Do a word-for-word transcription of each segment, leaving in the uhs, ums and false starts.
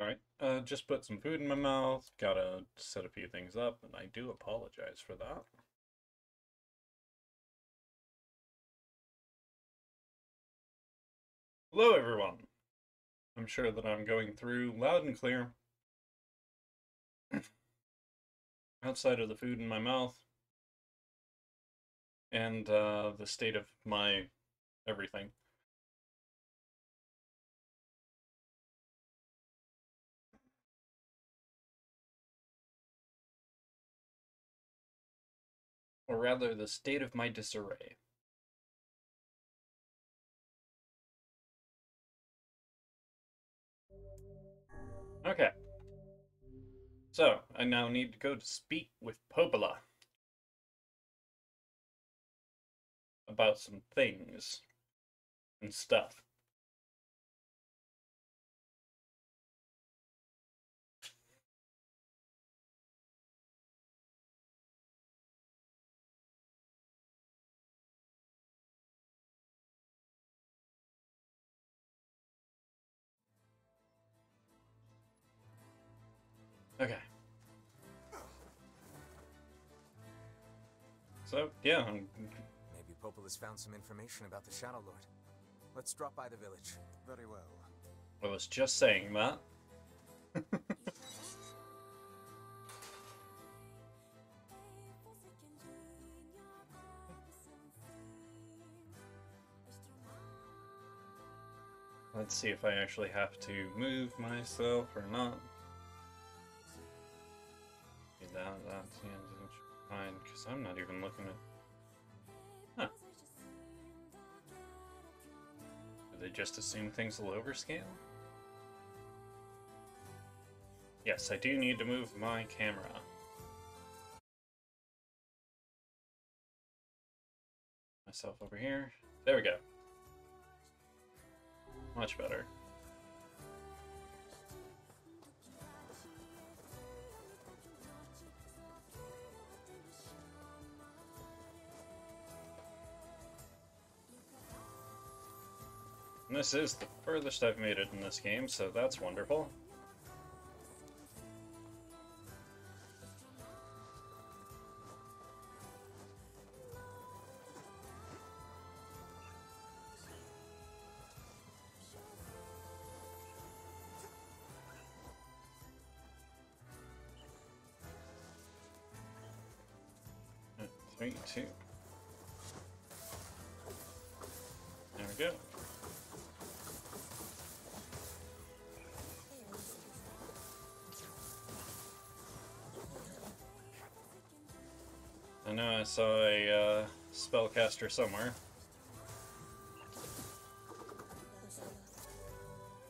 Alright, uh, just put some food in my mouth, gotta set a few things up, and I do apologize for that. Hello everyone! I'm sure that I'm going through loud and clear. Outside of the food in my mouth. And uh, the state of my everything. Or rather, the state of my disarray. Okay. So, I now need to go to speak with Popola. About some things. And stuff. Okay. So, yeah. I'm... Maybe Popola's found some information about the Shadow Lord. Let's drop by the village. Very well. I was just saying that. Let's see if I actually have to move myself or not. That, that's fine, because I'm not even looking at... Huh. Do they just assume things will overscan? Yes, I do need to move my camera. Myself over here. There we go. Much better. This is the furthest I've made it in this game, so that's wonderful. Three, two. There we go. I know I saw a uh, spellcaster somewhere.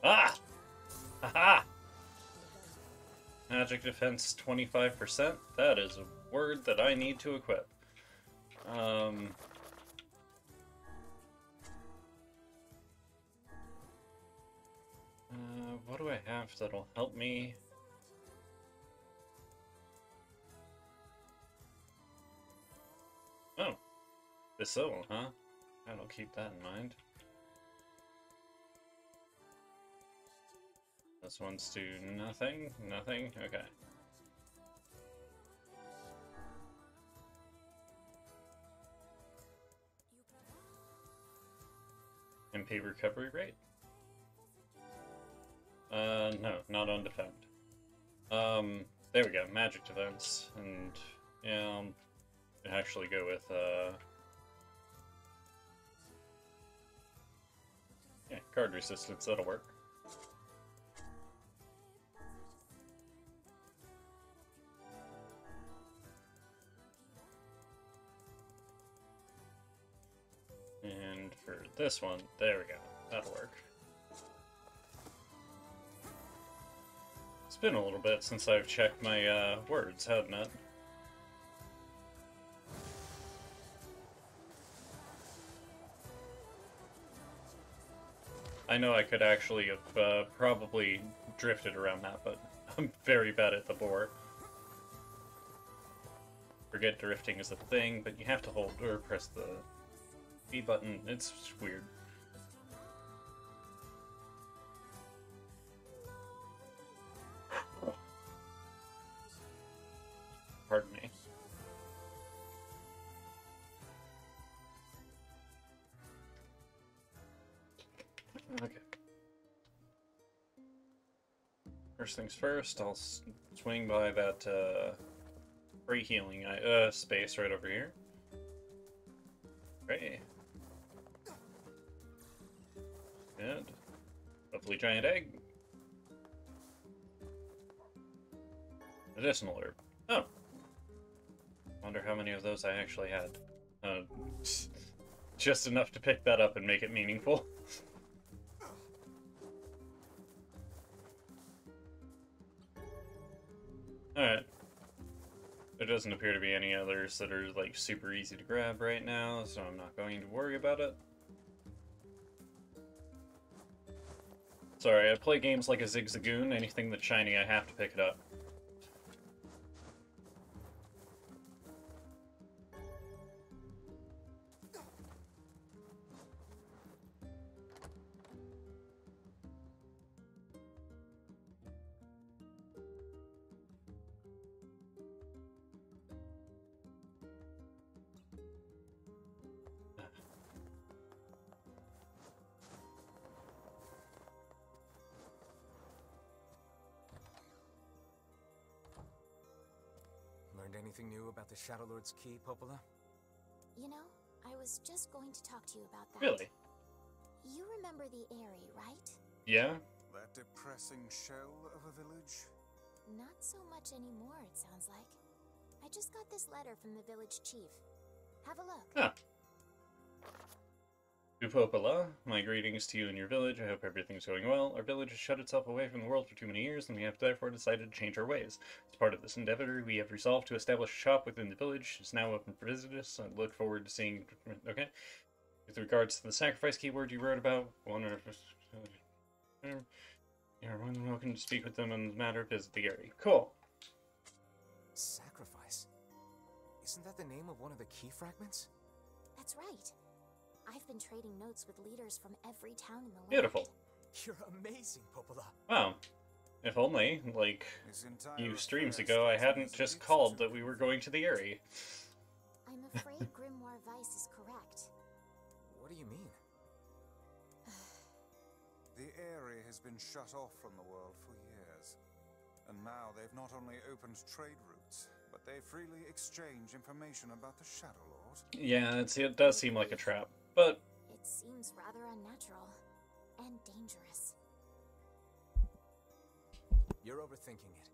Ah! Haha! Magic defense twenty-five percent. That is a word that I need to equip. Um... Uh, what do I have that'll help me? So, huh? I'll keep that in mind. This one's to nothing, nothing, okay. M P recovery rate? Uh, no, not on defend. Um, there we go, magic defense, and yeah, I'll actually go with, uh, yeah, card resistance, that'll work. And for this one, there we go, that'll work. It's been a little bit since I've checked my uh, words, hasn't it? I know I could actually have uh, probably drifted around that, but I'm very bad at the boar. forget drifting is a thing, but you have to hold or press the B button. It's weird. Pardon me. Okay. First things first, I'll swing by that uh, free healing uh, space right over here. Great. Good. Lovely giant egg. Medicinal herb. Oh. Wonder how many of those I actually had. Uh, just enough to pick that up and make it meaningful. Alright. There doesn't appear to be any others that are, like, super easy to grab right now, so I'm not going to worry about it. Sorry, I play games like a Zigzagoon. Anything that's shiny, I have to pick it up. Anything new about the Shadow Lord's key, Popola? You know, I was just going to talk to you about that. Really? You remember the Aerie, right? Yeah. That depressing shell of a village? Not so much anymore, it sounds like. I just got this letter from the village chief. Have a look. Ah. To Popola, my greetings to you and your village. I hope everything's going well. Our village has shut itself away from the world for too many years, and we have therefore decided to change our ways. As part of this endeavor, we have resolved to establish a shop within the village. It's now open for visitors, so I look forward to seeing... Okay. With regards to the sacrifice keyword you wrote about, one or... You're more than welcome to speak with them on the matter of visit the Aerie. Cool. Sacrifice? Isn't that the name of one of the key fragments? That's right. I've been trading notes with leaders from every town in the Beautiful. Land. Beautiful. You're amazing, Popola. Wow. If only, like, a few streams ago, I hadn't just called that we were going to the Aerie. I'm afraid Grimoire Weiss is correct. What do you mean? The Aerie has been shut off from the world for years. And now they've not only opened trade routes, but they freely exchange information about the Shadow Lord. Yeah, it's, it does seem like a trap. But it seems rather unnatural and dangerous. You're overthinking it.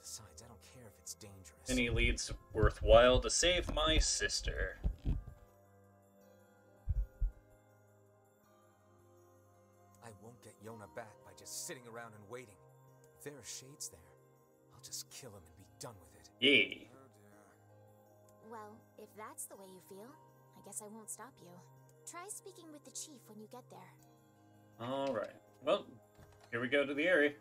Besides, I don't care if it's dangerous. Any leads worthwhile to save my sister. I won't get Yona back by just sitting around and waiting. If there are shades there, I'll just kill him and be done with it. Yay. Oh dear. Well, if that's the way you feel, I guess I won't stop you. Try speaking with the chief when you get there. Alright. Well, here we go to the Aerie.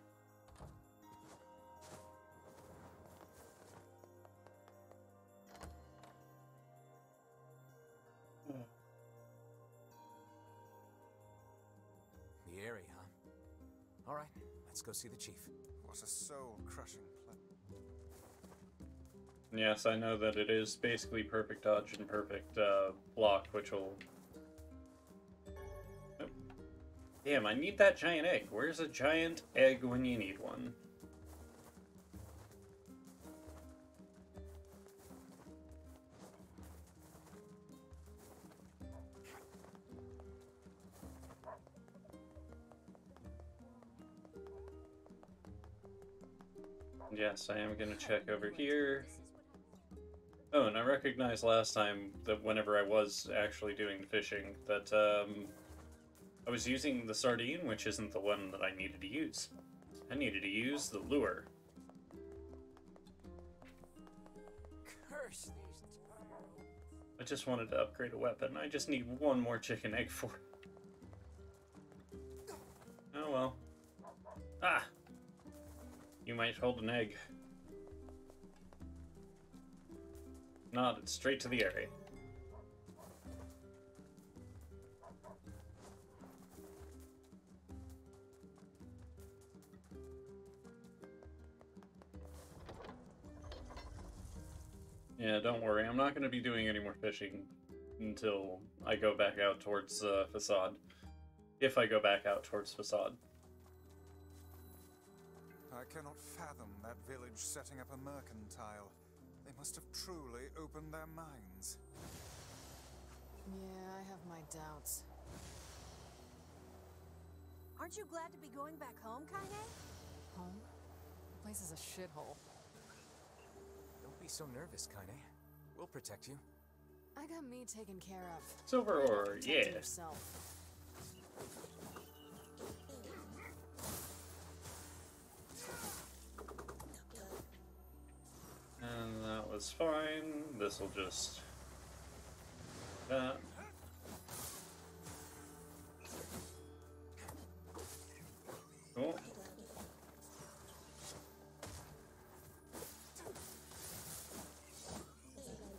The Aerie, huh? Alright, let's go see the chief. What a soul-crushing plan. Yes, I know that it is basically perfect dodge and perfect uh, block, which will... Oh. Damn, I need that giant egg. Where's a giant egg when you need one? Yes, I am going to check over here. Oh, and I recognized last time that whenever I was actually doing the fishing, that um, I was using the sardine, which isn't the one that I needed to use. I needed to use the lure. Curse these turtles. I just wanted to upgrade a weapon. I just need one more chicken egg for it. Oh well. Ah! You might hold an egg. nodded straight to the Aerie. Yeah, don't worry. I'm not going to be doing any more fishing until I go back out towards uh, Facade. If I go back out towards Facade. I cannot fathom that village setting up a mercantile. They must have truly opened their minds. Yeah, I have my doubts. Aren't you glad to be going back home, Kaine? Home? The place is a shithole. Don't be so nervous, Kaine. We'll protect you. I got me taken care of. Silver ore, yeah. Yourself. And that was fine. This will just that. Cool.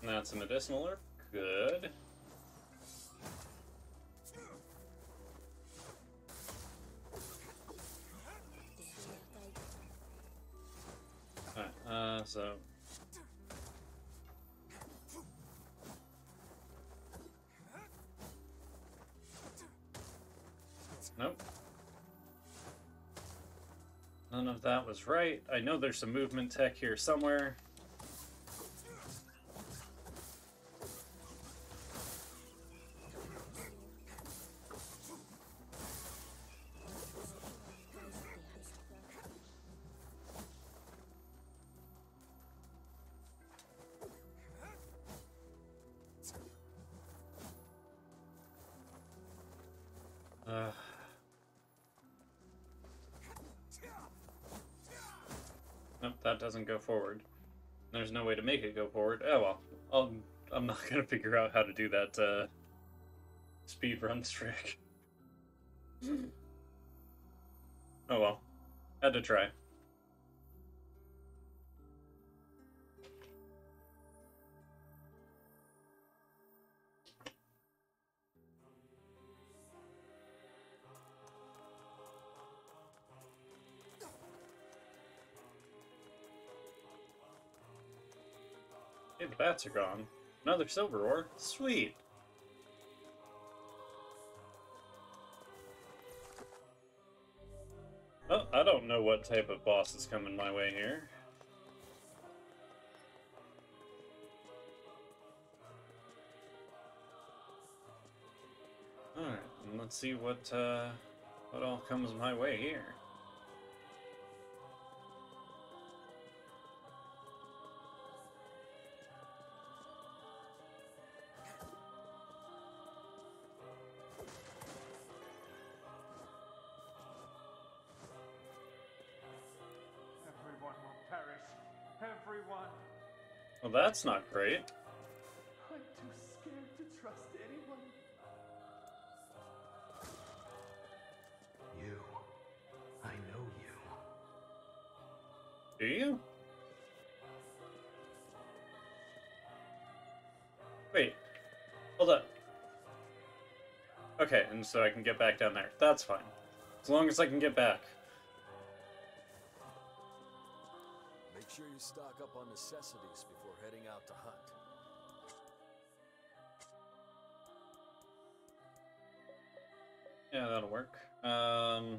And that's a medicinal herb. Good. Alright, uh, so... Nope. None of that was right. I know there's some movement tech here somewhere. Doesn't go forward. There's no way to make it go forward. Oh well, I'll, I'm not gonna figure out how to do that uh, speed run trick. Oh well, had to try. Hey, the bats are gone. Another silver ore. Sweet! Well, I don't know what type of boss is coming my way here. Alright, and let's see what, uh, what all comes my way here. Well, that's not great. I'm too scared to trust anyone. You. I know you. Do you? Wait. Hold up. Okay, and so I can get back down there. That's fine. As long as I can get back. Sure you stock up on necessities before heading out to hunt. Yeah, that'll work. Um...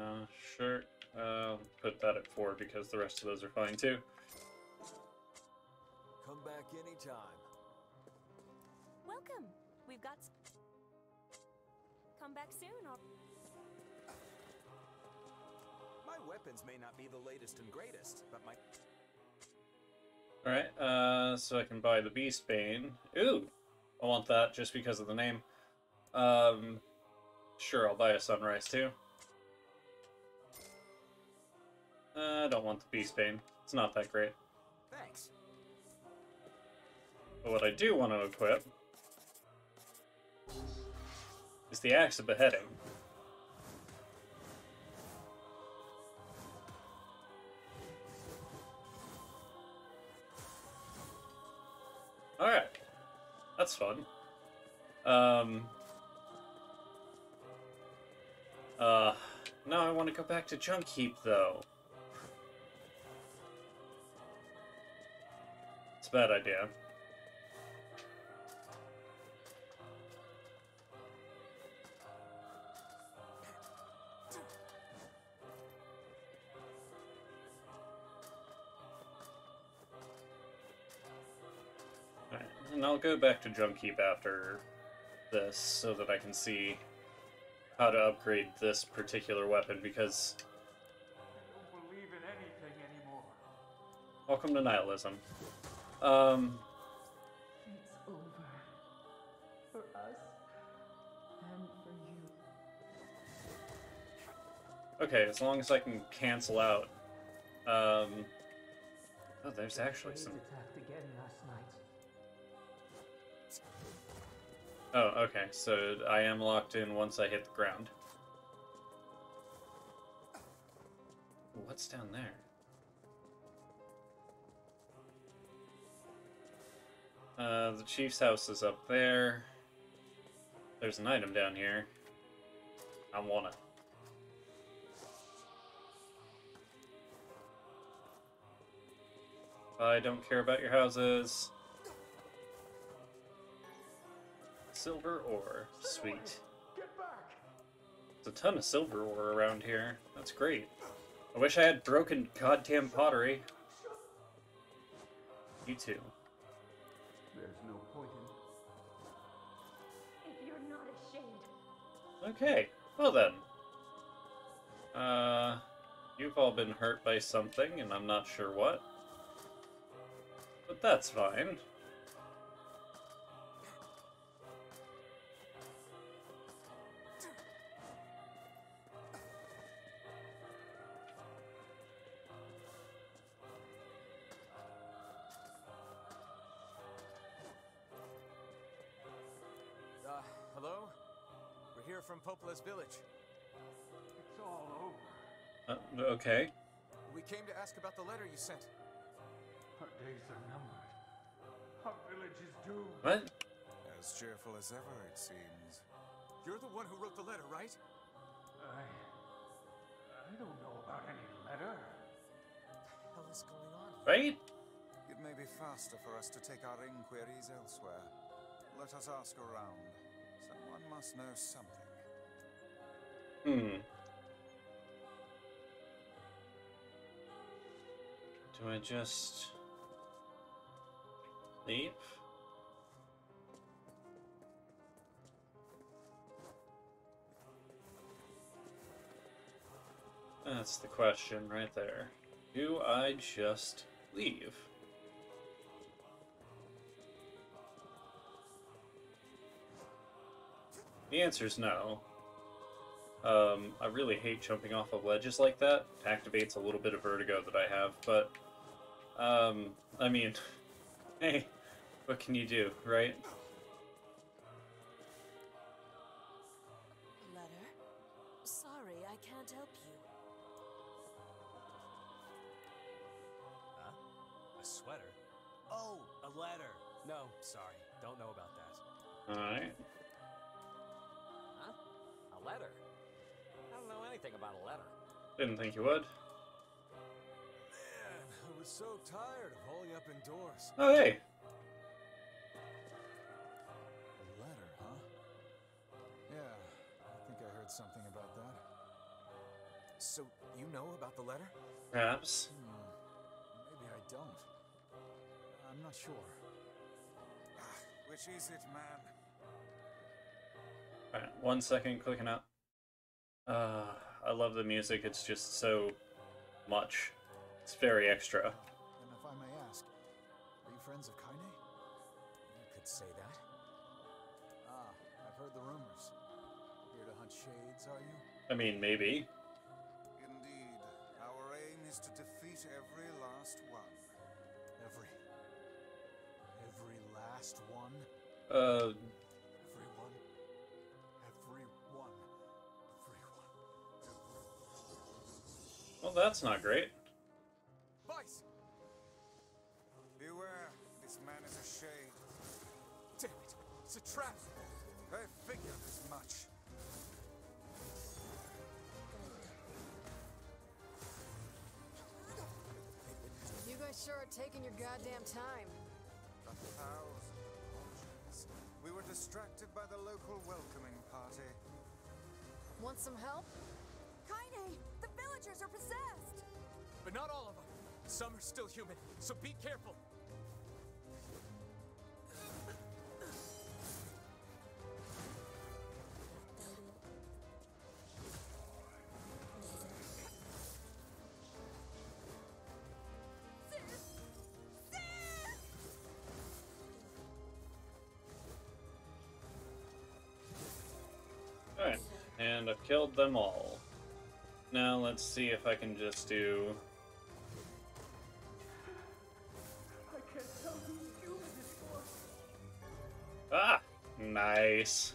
Uh, sure. I'll put that at four because the rest of those are fine too. Come back anytime. Welcome. We've got... Come back soon, or... My weapons may not be the latest and greatest, but my... Alright, uh, so I can buy the Beast Bane. Ooh! I want that just because of the name. Um, sure, I'll buy a Sunrise, too. Uh, I don't want the Beast Bane. It's not that great. Thanks. But what I do want to equip... is the axe of beheading. that's fun. Um. Uh. Now I want to go back to Junk Heap, though. It's a bad idea. And I'll go back to Junk Heap after this so that I can see how to upgrade this particular weapon, because I don't believe in anything anymore. Welcome to nihilism. Um It's over. For us and for you. Okay, as long as I can cancel out. Um Oh, there's actually some attacked again last night. Oh, okay, so I am locked in once I hit the ground. What's down there? Uh, the chief's house is up there. There's an item down here. I want it. I don't care about your houses. Silver ore. Sweet. There's a ton of silver ore around here. That's great. I wish I had broken goddamn pottery. You too. There's no point in it. If you're not ashamed. Okay. Well then. Uh, you've all been hurt by something, and I'm not sure what. But that's fine. From Popola's village. It's all over. Uh, okay. We came to ask about the letter you sent. Our days are numbered. Our village is doomed. What? As cheerful as ever, it seems. You're the one who wrote the letter, right? I... I don't know about any letter. What the hell is going on? Right? It may be faster for us to take our inquiries elsewhere. Let us ask around. Someone must know something. Hmm. Do I just leap? That's the question right there. Do I just leave? The answer is no. Um, I really hate jumping off of ledges like that. It activates a little bit of vertigo that I have, but, um, I mean, hey, what can you do, right? Letter? Sorry, I can't help you. Huh? A sweater? Oh, a letter! No, sorry, don't know about that. Alright. Huh? A letter? Anything about a letter. Didn't think you would. Man, I was so tired of hauling up indoors. Oh, hey. A letter, huh? Yeah, I think I heard something about that. So, you know about the letter? Perhaps. Hmm, maybe I don't. I'm not sure. Which is it, man? Alright, one second, clicking up. Uh, I love the music, it's just so much. It's very extra. And if I may ask, are you friends of Kaine? You could say that. Ah, I've heard the rumors. Here to hunt shades, are you? I mean, maybe. Indeed. Our aim is to defeat every last one. Every... Every last one? Uh... Well, that's not great. Vice. Beware, this man is a shade. Damn it. traps! I figured as much. You guys sure are taking your goddamn time. A thousand apologies. We were distracted by the local welcoming party. Want some help? Kaine! The villagers are possessed! But not all of them. Some are still human, so be careful. Alright, and I've killed them all. Now let's see if I can just do... Ah! Nice.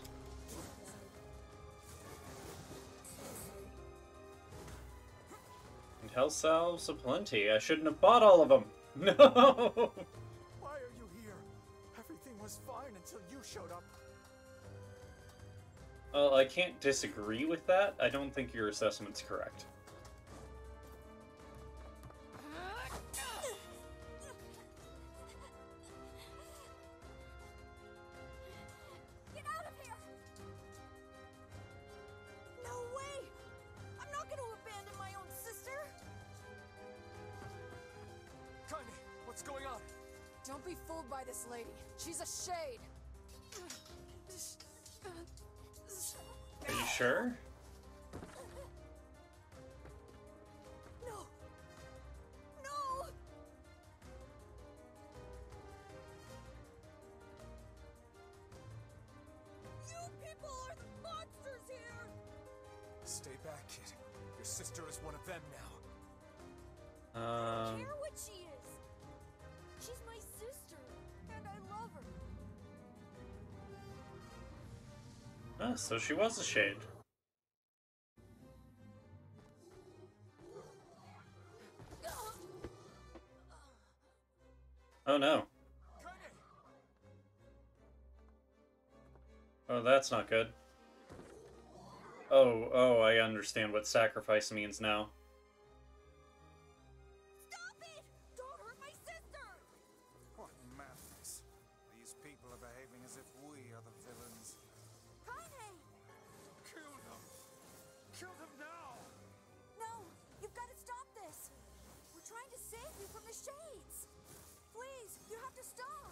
And health salves aplenty. I shouldn't have bought all of them. No! Why are you here? Everything was fine until you showed up. Well, I can't disagree with that. I don't think your assessment's correct. Sure. No. No. You people are the monsters here. Stay back, kid. Your sister is one of them now. Um. I don't care what she is. She's my sister, and I love her. Ah, so she was a shade. Oh no. Oh, that's not good. Oh, oh, I understand what sacrifice means now. Stop it! Don't hurt my sister! What madness. These people are behaving as if we are the villains. Kaine! Kill them! Kill them now! No, you've got to stop this. We're trying to save you from the shades. Please, you have to stop!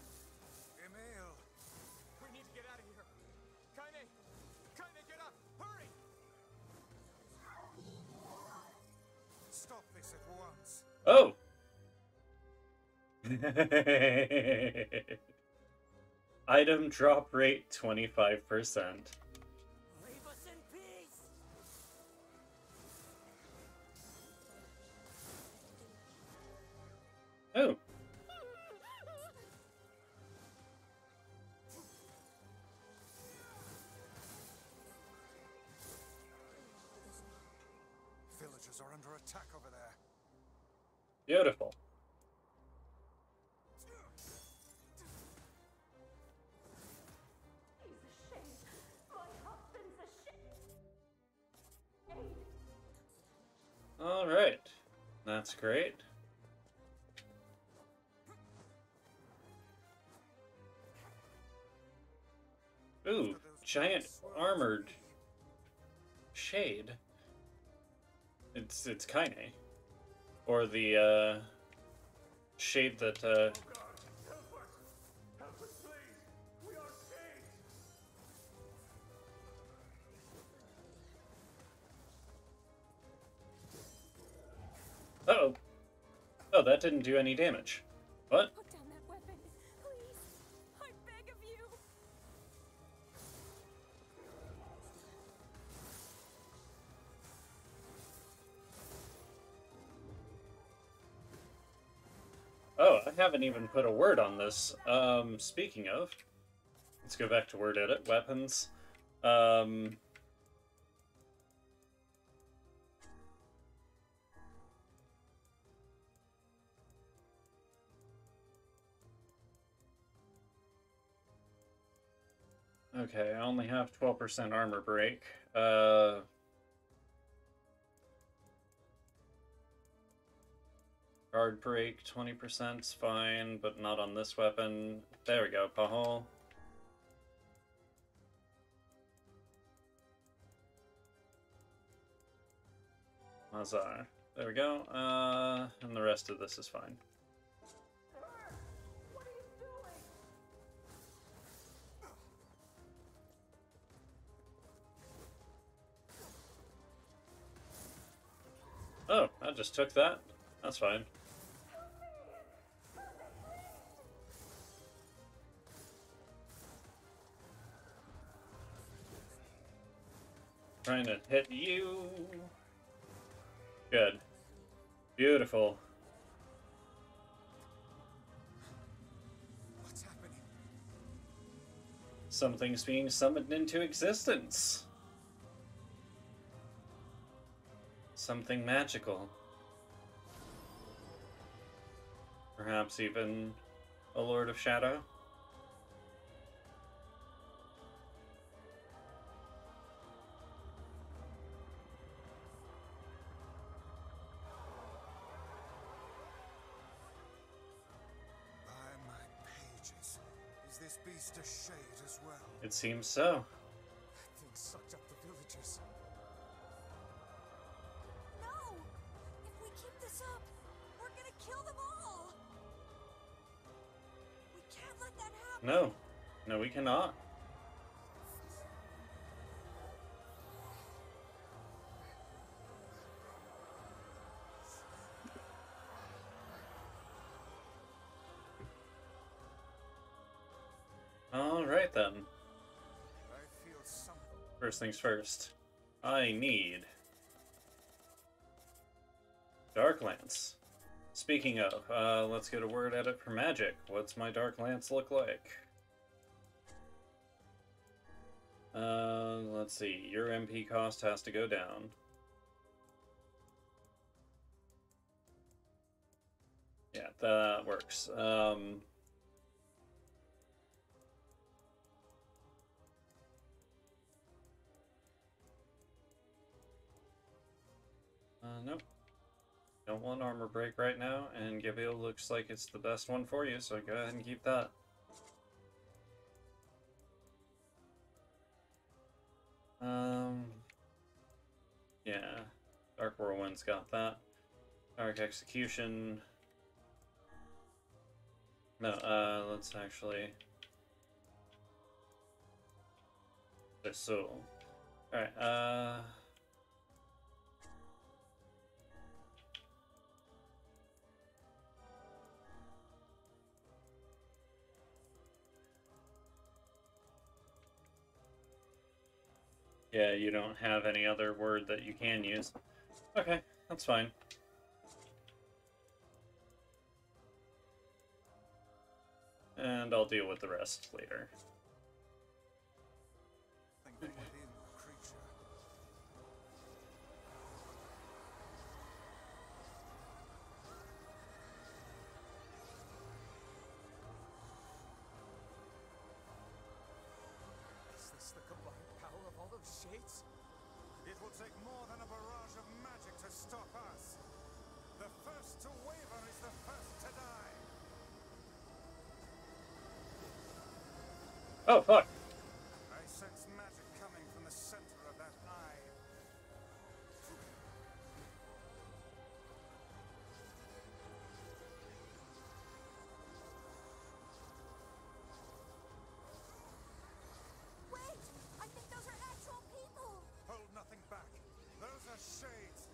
Emil! We need to get out of here! Kaine! Kaine, get up! Hurry! Stop this at once! Oh! Item drop rate twenty-five percent. Leave us in peace! Oh! Are under attack over there. Beautiful. He's a shame. My husband's a shame. All right. That's great. Ooh, giant armored shade. It's it's Kaine, or the uh, shade that. Uh... Uh oh, oh that didn't do any damage. What? Put down that weapon, please. I beg of you. Oh, I haven't even put a word on this. Um, speaking of, let's go back to word edit, weapons. Um, Okay, I only have twelve percent armor break. Uh... Guard break, twenty percent's fine, but not on this weapon. There we go, Pahol. Mazar. There we go. Uh, and the rest of this is fine. What are you doing? Oh, I just took that. That's fine. Trying to hit you. Good. Beautiful. What's happening? Something's being summoned into existence. Something magical. Perhaps even a Lord of Shadow. It seems so. That thing sucked up the villagers. No! If we keep this up, we're gonna kill them all! We can't let that happen! No. No, we cannot. Alright then. First things first, I need Dark Lance. Speaking of, uh, let's get a word edit for magic. What's my Dark Lance look like? Uh, let's see, your M P cost has to go down. Yeah, that works. Um... Uh, nope. Don't want armor break right now, and Gabriel looks like it's the best one for you, so go ahead and keep that. Um, yeah, Dark Whirlwind's got that. Dark Execution. No, uh, let's actually... So, alright, uh... Yeah, you don't have any other word that you can use. Okay, that's fine. And I'll deal with the rest later. Oh, fuck. I sense magic coming from the center of that eye. Wait! I think those are actual people! Hold nothing back. Those are shades.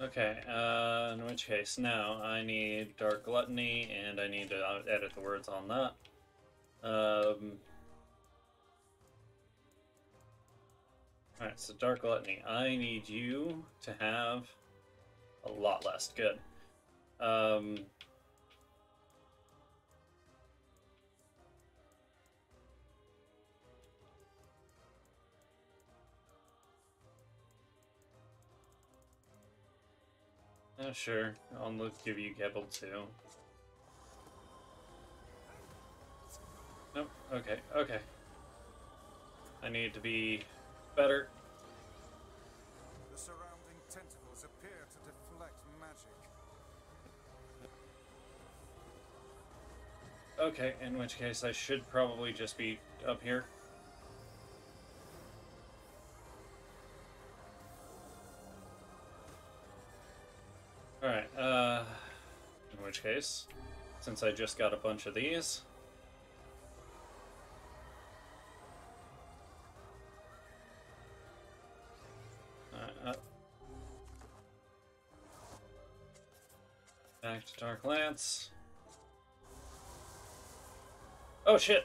Okay, uh, in which case, now I need Dark Gluttony, and I need to edit the words on that. Um... Alright, so Dark Gluttony, I need you to have a lot less. Good. Um, oh, sure. I'll give you Gebel too. Nope. Okay, okay. I need to be better. The surrounding tentacles appear to deflect magic. Okay, in which case I should probably just be up here. Alright, uh, in which case, since I just got a bunch of these, back to Dark Lance. Oh shit!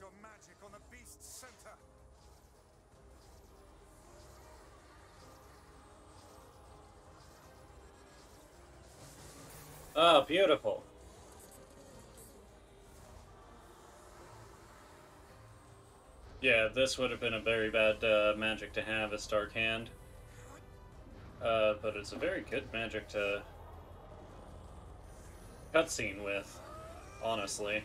Your magic on the beast center. Ah, oh, beautiful. Yeah, this would have been a very bad uh, magic to have as Dark Hand. Uh, but it's a very good magic to cutscene with, honestly.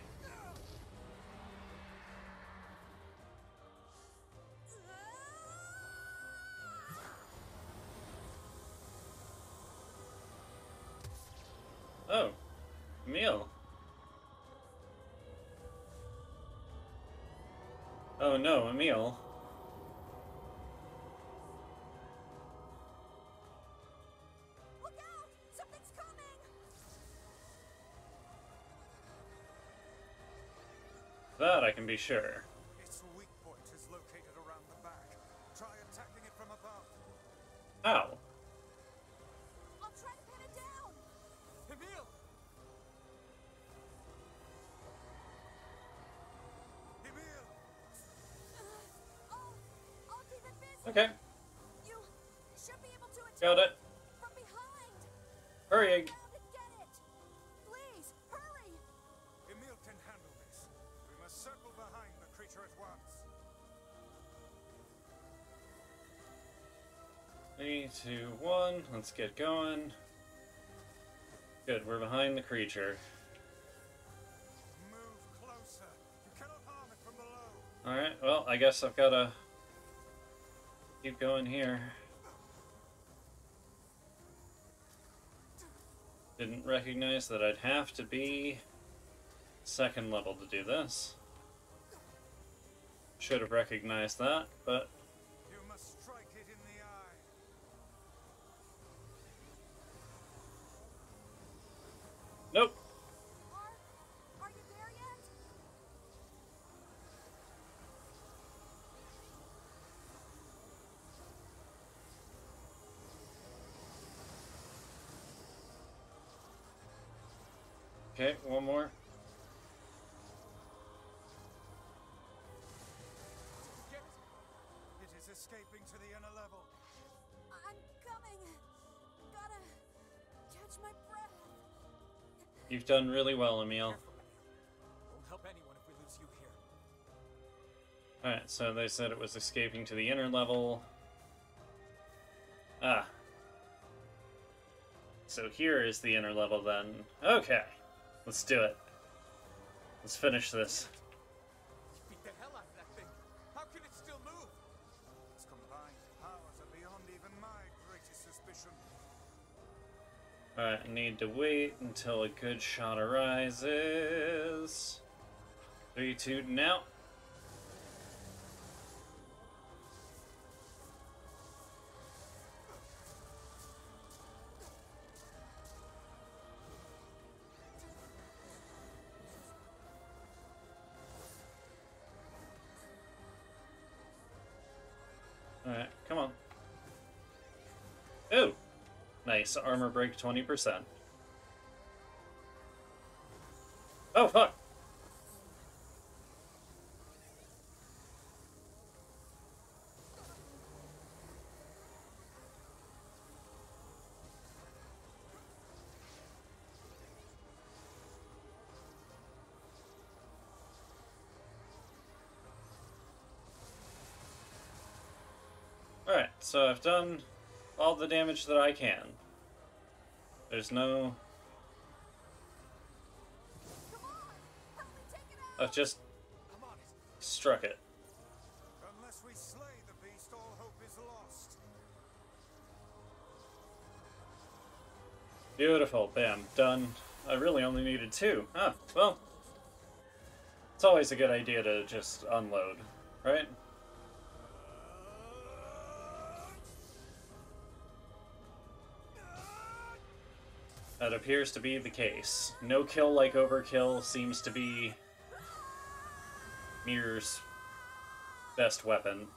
Oh, Emil. Oh no, Emil. Look out! Something's coming. That I can be sure. Its weak point is located around the back. Try attacking it from above. Ow. Okay. You should be able to attack. Got it. From behind. Hurry. Get it. Please, hurry. Emil can handle this. We must circle behind the creature at once. Three, two, one. Let's get going. Good, we're behind the creature. Move closer. You cannot harm it from below. Alright, well, I guess I've got to keep going here. Didn't recognize that I'd have to be second level to do this. Should have recognized that, but you must strike it in the eye. Nope. Okay, one more. It is escaping to the inner level. I'm coming. Gotta catch my breath. You've done really well, Emil. Won't help anyone if we lose you here. Alright, so they said it was escaping to the inner level. Ah. So here is the inner level then. Okay. Let's do it. Let's finish this. You beat the hell out of that thing. How can it still move? Its combined powers are beyond even my greatest suspicion. Alright, I need to wait until a good shot arises. Three, two, now. Alright, come on. Ooh! Nice, armor break twenty percent. Oh, fuck! so I've done all the damage that I can. There's no... I've just struck it. Unless we slay the beast, all hope is lost. Beautiful. Bam. Done. I really only needed two. Ah, well. It's always a good idea to just unload, right? That appears to be the case. No kill like overkill seems to be Nier's best weapon.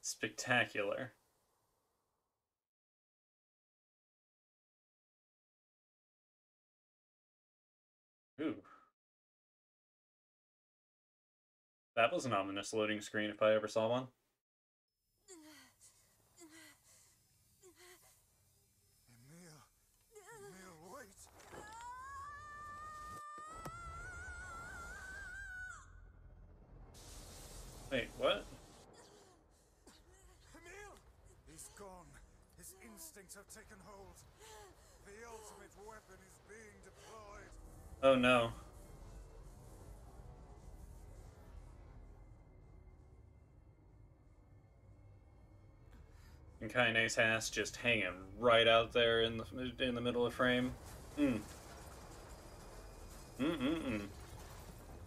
Spectacular. Ooh. That was an ominous loading screen if I ever saw one. Emil. Emil, wait. Wait, what? Emil! He's gone. His instincts have taken hold. The ultimate weapon is being deployed. Oh no. And Kaine's ass just hanging right out there in the in the middle of frame. Mm. Mm mm mm.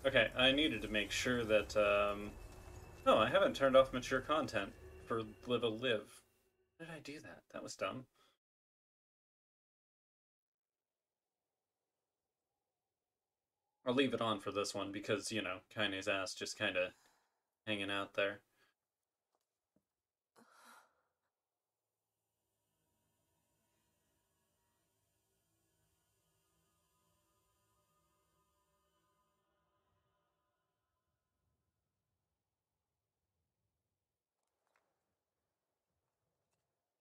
Okay, I needed to make sure that. Um... Oh, I haven't turned off mature content for Live a Live. Why did I do that? That was dumb. I'll leave it on for this one because, you know, Kaine's ass just kind of hanging out there.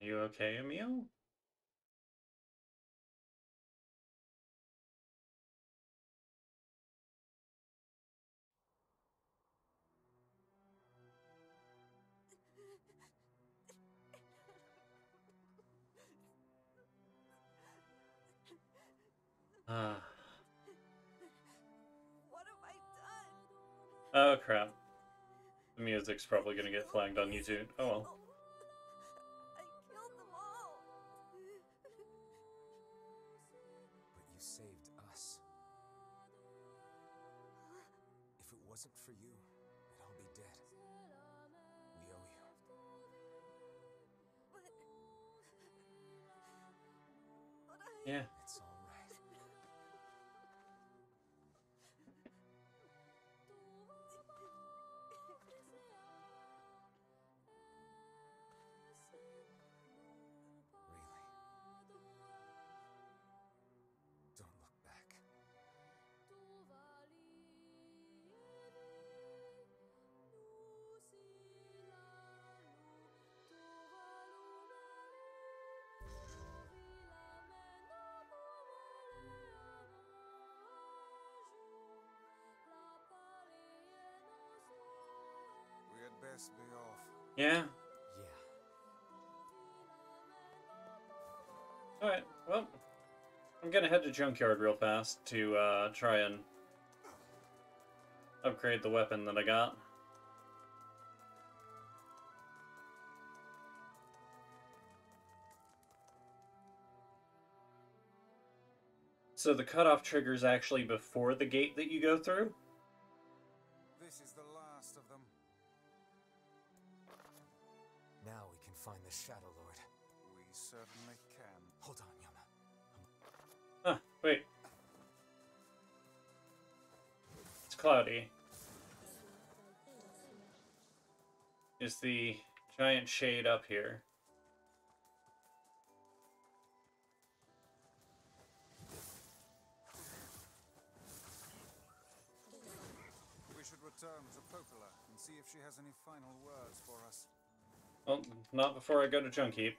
You okay, Emil? Ah. What have I done? Oh crap. The music's probably gonna get flagged on YouTube. Oh well. Yeah. It's all right. Really. Don't look back. Be off. Yeah. Yeah. Alright, well, I'm gonna head to Junkyard real fast to uh, try and upgrade the weapon that I got. So the cutoff trigger's actually before the gate that you go through? This is the last of them. Now we can find the Shadow Lord. We certainly can. Hold on, Yona. Huh, wait. It's cloudy. Is the giant shade up here? We should return to Popola and see if she has any final words for us. Well, not before I go to Junk Heap.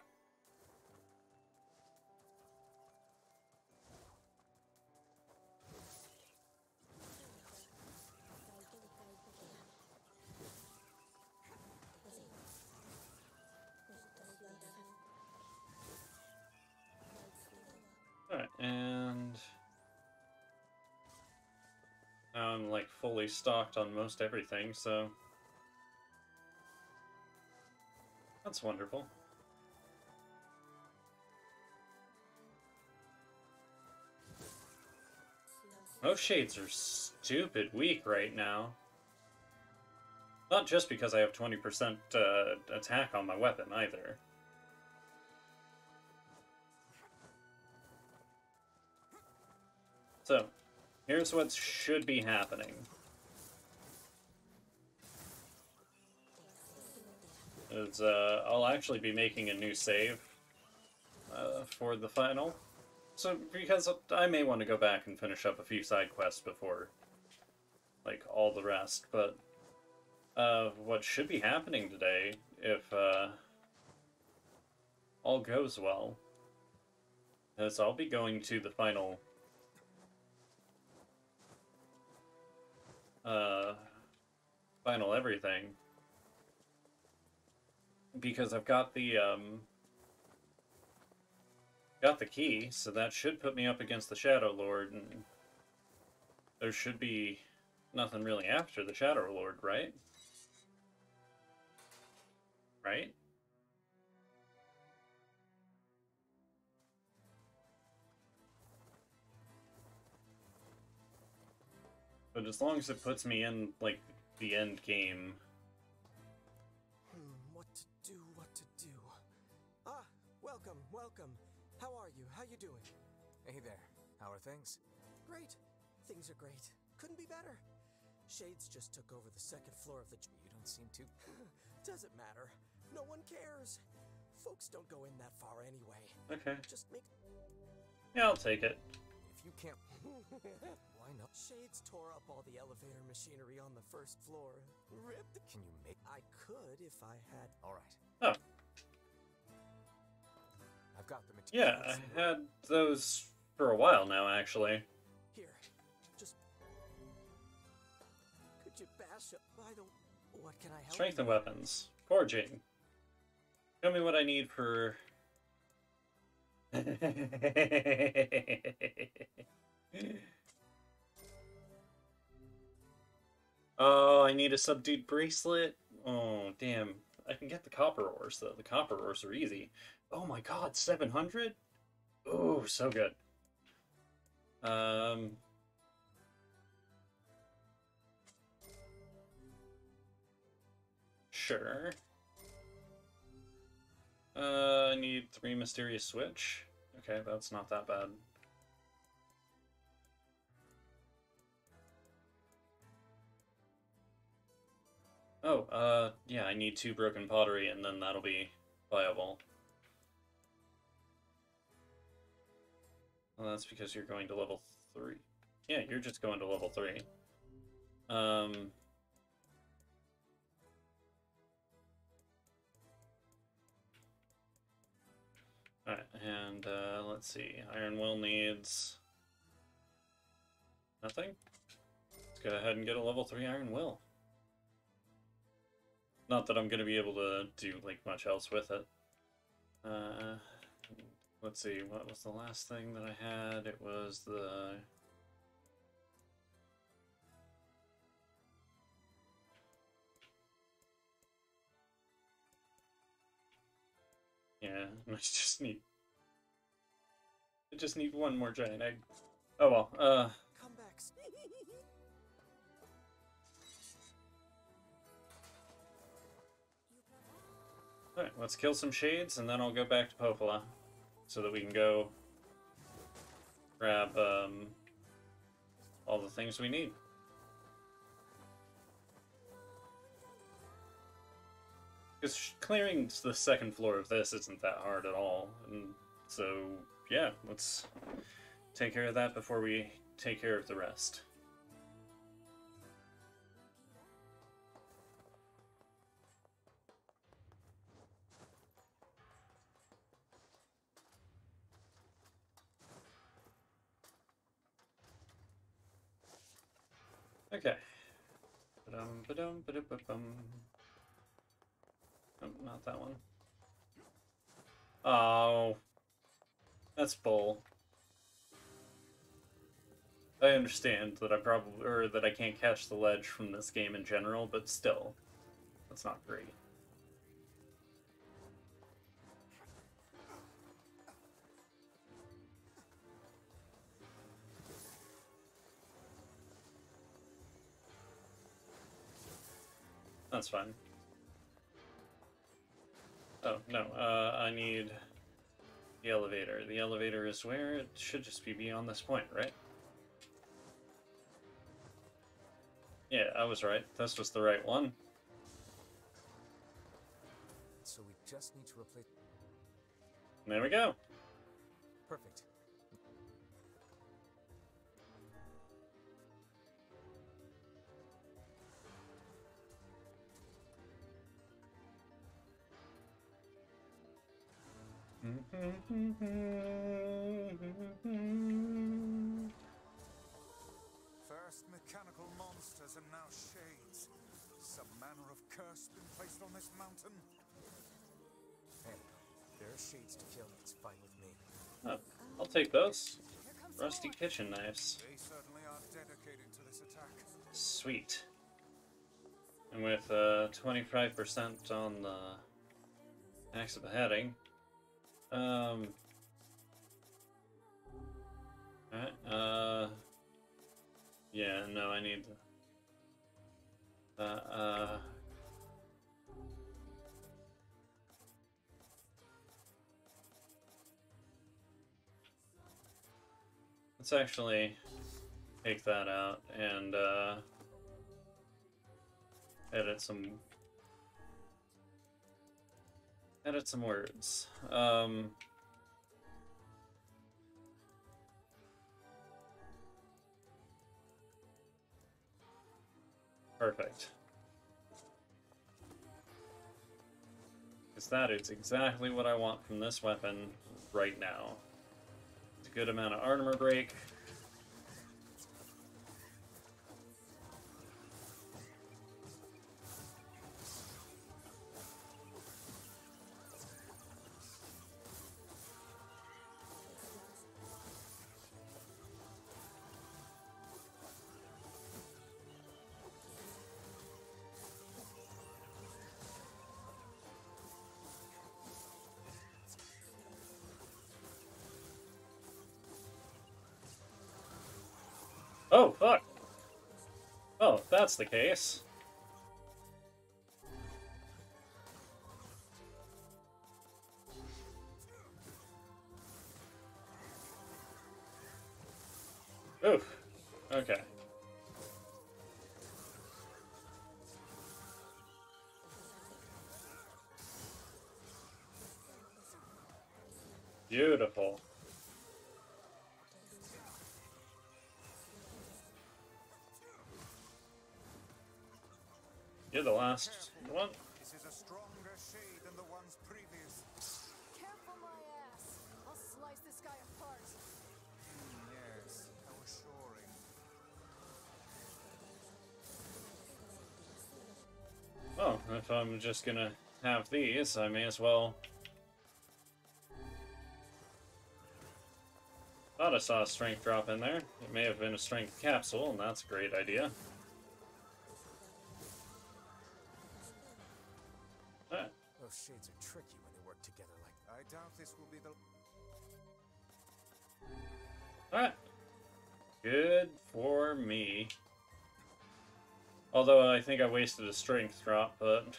fully stocked on most everything, so that's wonderful. Those shades are stupid weak right now. Not just because I have twenty percent uh, attack on my weapon, either. So, here's what should be happening. Is, uh, I'll actually be making a new save uh, for the final. So, because I may want to go back and finish up a few side quests before, like, all the rest, but uh, what should be happening today, if uh, all goes well, is I'll be going to the final uh, final everything, because I've got the, um, got the key, so that should put me up against the Shadow Lord, and there should be nothing really after the Shadow Lord, right? Right? But as long as it puts me in, like, the end game. Hmm, what to do, what to do. Ah, welcome, welcome. How are you? How you doing? Hey there. How are things? Great. Things are great. Couldn't be better. Shades just took over the second floor of the... You don't seem to... Doesn't matter. No one cares. Folks don't go in that far anyway. Okay. Just make... Yeah, I'll take it. If you can't... Why not? Shades tore up all the elevator machinery on the first floor. Ripped. Can you make... I could if I had... All right. Oh. I've got the materials. Yeah, I had those for a while now, actually. Here, just could you bash up? By the what can I help? Strength and weapons, forging. Show me what I need for. Oh, I need a subdued bracelet. Oh, damn. I can get the copper ores, though. The copper ores are easy. Oh my god, seven hundred? Oh, so good. Um... Sure. Uh, I need three mysterious switch. Okay, that's not that bad. Oh, uh, yeah, I need two broken pottery, and then that'll be viable. Well, that's because you're going to level three. Yeah, you're just going to level three. Um... Alright, and, uh, let's see. Iron Will needs... nothing? Let's go ahead and get a level three Iron Will. Not that I'm going to be able to do, like, much else with it. Uh, let's see, what was the last thing that I had? It was the... Yeah, I just need... I just need one more giant egg. Oh well, uh... Come back. Alright, let's kill some shades, and then I'll go back to Popola, so that we can go grab um, all the things we need. Because clearing the second floor of this isn't that hard at all, and so, yeah, let's take care of that before we take care of the rest. Okay. Ba-dum, ba-dum, ba-dum, ba-dum. Oh, not that one. Oh. That's bull. I understand that I probably or that I can't catch the ledge from this game in general, but still, that's not great. That's fine. Oh, no, uh, I need the elevator. The elevator is where? It should just be beyond this point, right? Yeah, I was right. This was the right one. So we just need to replace... There we go. Perfect. First mechanical monsters and now shades. Some manner of curse been placed on this mountain. Hey, there are shades to kill. It's fine with me. Oh, I'll take those. Rusty kitchen knives. They certainly are dedicated to this attack. Sweet. And with uh, twenty-five percent on the axe of beheading. Um. Alright, uh. Yeah, no, I need. Uh, uh. Let's actually take that out and, uh. edit some. Edit some words. Um, perfect. Because that is exactly what I want from this weapon right now. It's a good amount of armor break. Oh, fuck. Oh, if that's the case. Oof. Okay. Beautiful. You're the last one. This is a stronger shade than the ones previous. Careful, my ass. I'll slice this guy apart. Mm, yes, how assuring. Well, if I'm just gonna have these, I may as well. Thought I saw a strength drop in there. It may have been a strength capsule, and that's a great idea. Shades are tricky when they work together like that. I doubt this will be the... Alright. Good for me. Although I think I wasted a strength drop, but...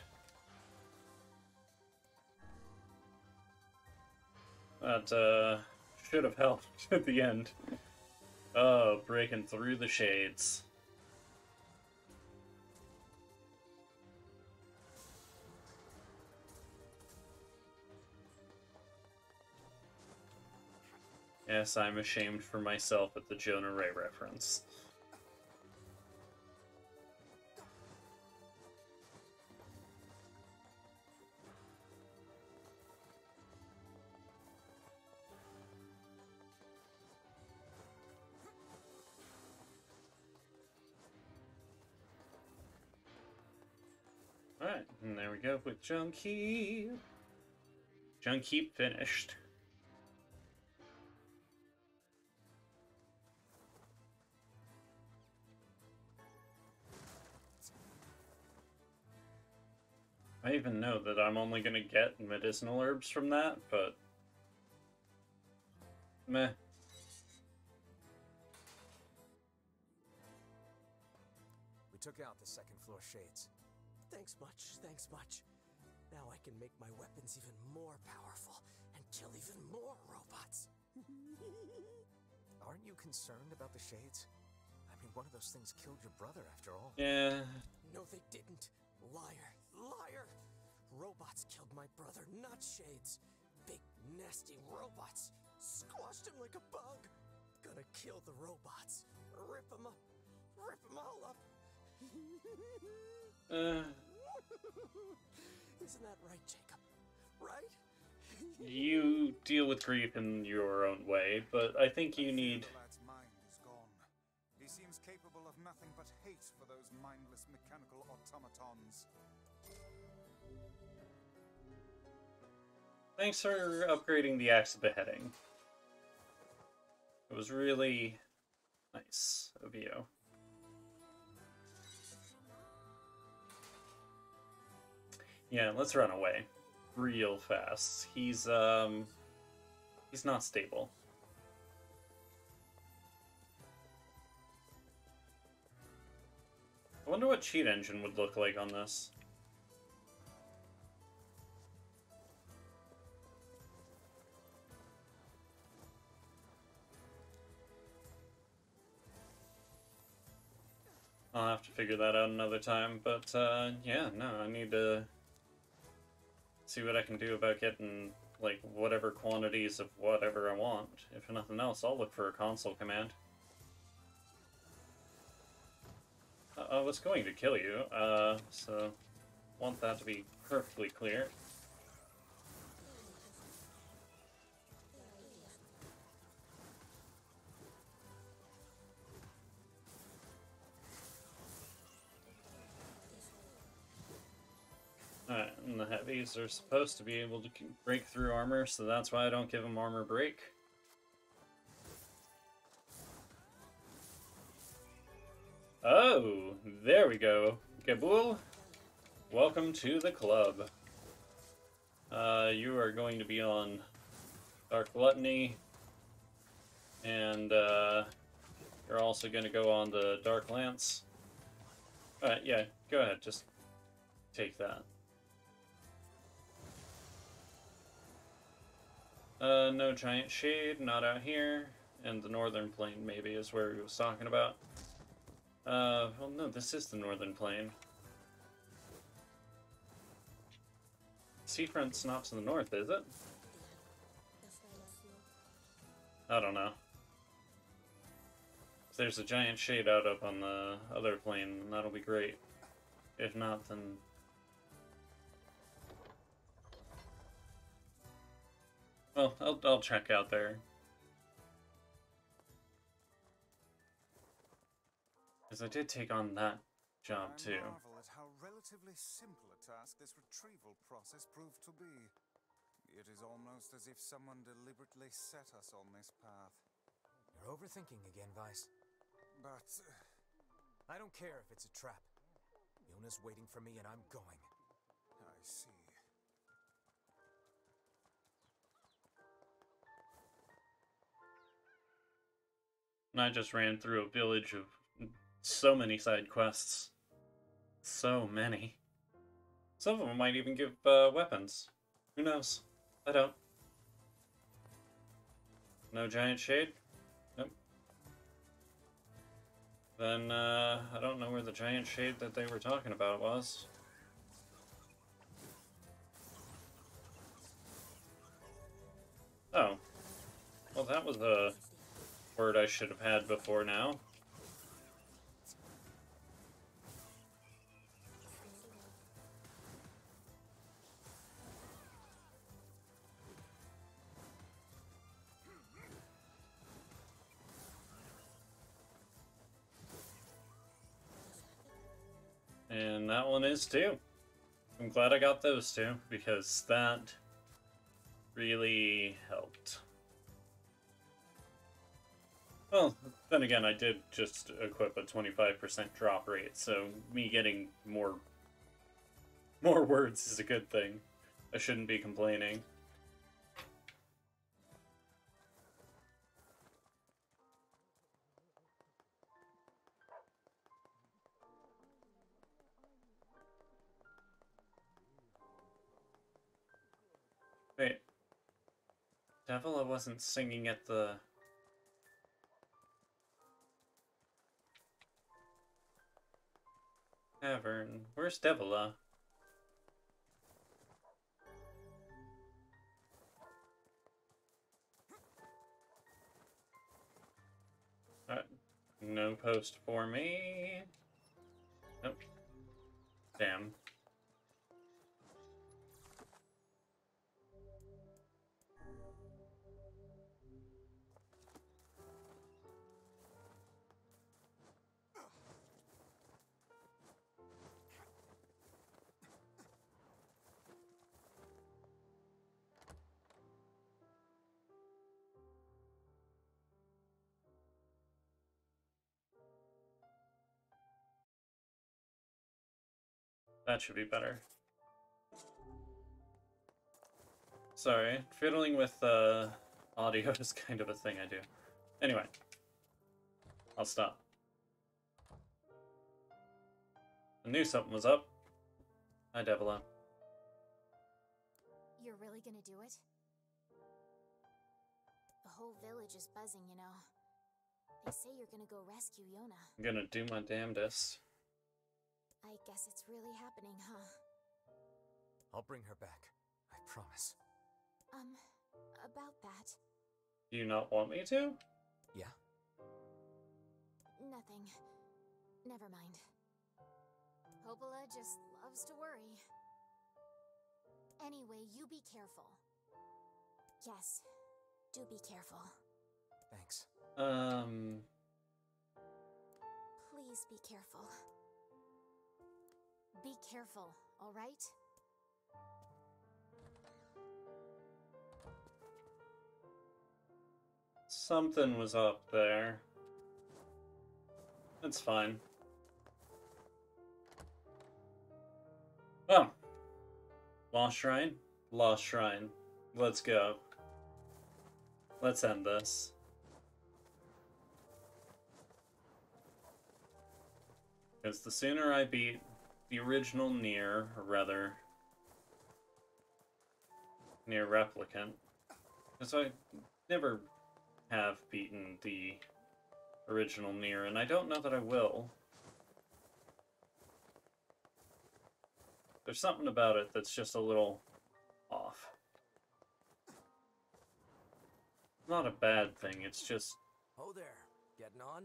That, uh... should have helped at the end. Oh, breaking through the shades. Yes, I'm ashamed for myself at the Jonah Ray reference. Alright, and there we go with Junk Heap. Junk Heap finished. I even know that I'm only gonna get medicinal herbs from that, but meh. We took out the second floor shades. Thanks much, thanks much. Now I can make my weapons even more powerful and kill even more robots. Aren't you concerned about the shades? I mean, one of those things killed your brother after all. Yeah. No, they didn't. Liar. Liar. Robots killed my brother, not shades. Big, nasty robots. Squashed him like a bug. Gonna kill the robots. Rip them up. Rip them all up. uh. Isn't that right, Jacob? Right? You deal with grief in your own way, but I think you need... He seems capable of nothing but hate for those mindless mechanical automatons. Thanks for upgrading the axe beheading. It was really nice of you. Yeah, let's run away real fast. He's, um, he's not stable. I wonder what cheat engine would look like on this. I'll have to figure that out another time, but uh, yeah, no, I need to see what I can do about getting like whatever quantities of whatever I want. If nothing else, I'll look for a console command. I was going to kill you, uh, so want that to be perfectly clear. Alright, and the heavies are supposed to be able to break through armor, so that's why I don't give them armor break. Oh, there we go. Gabul, welcome to the club. Uh, you are going to be on Dark Gluttony, and uh, you're also going to go on the Dark Lance. Alright, yeah, go ahead, just take that. Uh, no giant shade, not out here, and the northern plain maybe is where he was talking about. Uh, well, no, this is the northern plain. Seafront's not to the north, is it? I don't know. If there's a giant shade out up on the other plain, that'll be great. If not, then... Well, I'll, I'll check out there. I did take on that job too. I marvel at how relatively simple a task this retrieval process proved to be. It is almost as if someone deliberately set us on this path. You're overthinking again, Weiss. But uh, I don't care if it's a trap. Yona's waiting for me and I'm going. I see. And I just ran through a village of so many side quests. So many. Some of them might even give uh, weapons. Who knows? I don't. No giant shade? Nope. Then, uh, I don't know where the giant shade that they were talking about was. Oh. Well, that was a word I should have had before now. And that one is too. I'm glad I got those two because that really helped. Well, then again, I did just equip a twenty-five percent drop rate, so me getting more More words is a good thing. I shouldn't be complaining. Wait. Devola wasn't singing at the... tavern. Where's Devola? Uh, no post for me. Nope. Damn. That should be better. Sorry, fiddling with uh, audio is kind of a thing I do. Anyway, I'll stop. I knew something was up. Hi, Devola. You're really gonna do it? The whole village is buzzing, you know. They say you're gonna go rescue Yona. I'm gonna do my damnedest. I guess it's really happening, huh? I'll bring her back. I promise. Um, about that... Do you not want me to? Yeah. Nothing. Never mind. Popola just loves to worry. Anyway, you be careful. Yes. Do be careful. Thanks. Um... Please be careful. Be careful, all right? Something was up there. That's fine. Oh. Lost Shrine? Lost Shrine. Let's go. Let's end this. Because the sooner I beat... the original Nier, or rather, Nier Replicant. Because I never have beaten the original Nier, and I don't know that I will. There's something about it that's just a little off. Not a bad thing, it's just... Oh there, getting on?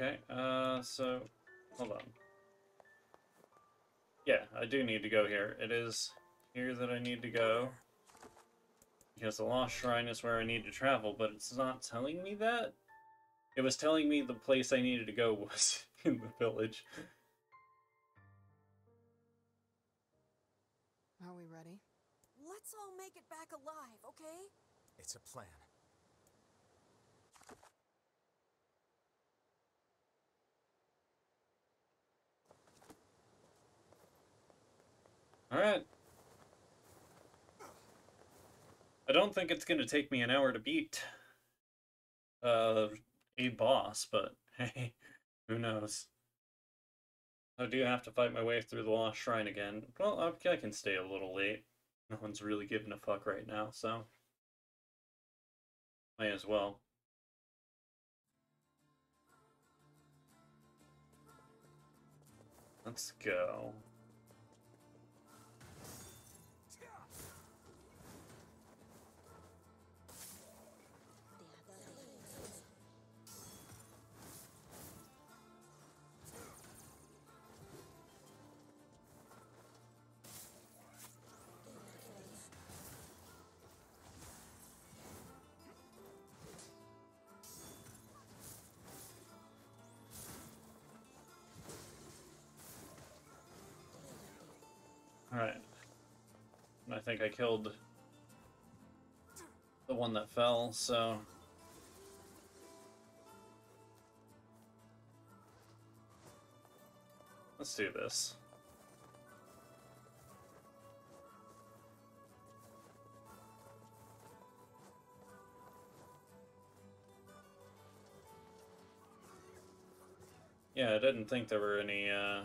Okay, uh, so, hold on. Yeah, I do need to go here. It is here that I need to go. Because the Lost Shrine is where I need to travel, but it's not telling me that. It was telling me the place I needed to go was in the village. Are we ready? Let's all make it back alive, okay? It's a plan. Alright. I don't think it's going to take me an hour to beat uh, a boss, but hey, who knows. I do have to fight my way through the Lost Shrine again. Well, I can stay a little late. No one's really giving a fuck right now, so... may as well. Let's go. Alright. I think I killed the one that fell, so... Let's do this. Yeah, I didn't think there were any uh,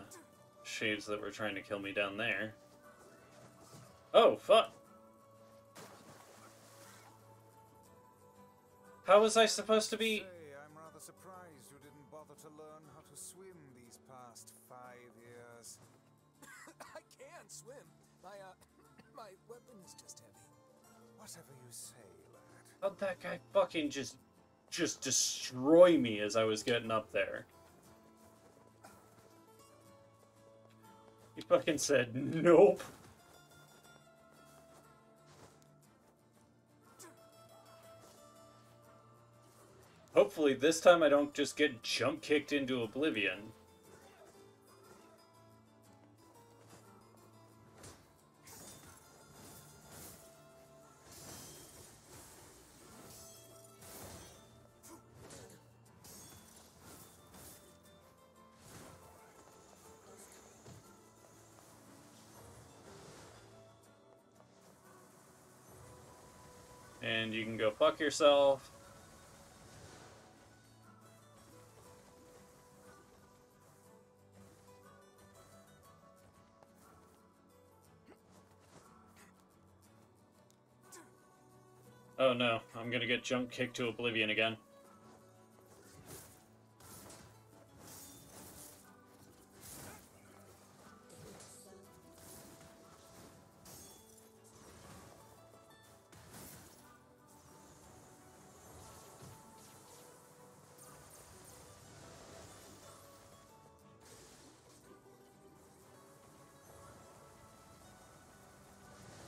shades that were trying to kill me down there. Oh, fuck! How was I supposed to be? Say, I'm rather surprised you didn't bother to learn how to swim these past five years. I can swim. My uh, my weapon's just heavy. Whatever you say, lad. How'd that guy fucking just, just destroy me as I was getting up there? He fucking said, nope. Hopefully this time I don't just get jump kicked into oblivion. And you can go fuck yourself. Oh no, I'm gonna get jump kicked to oblivion again.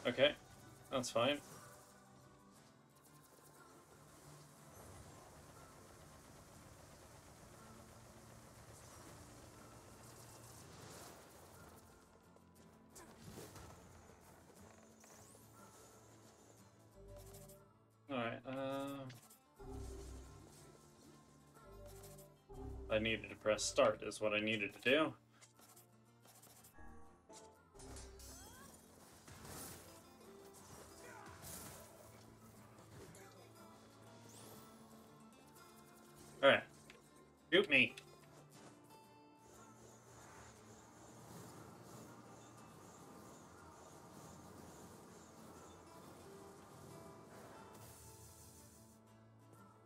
Okay, that's fine. Alright, um... I needed to press start is what I needed to do. Alright. Shoot me.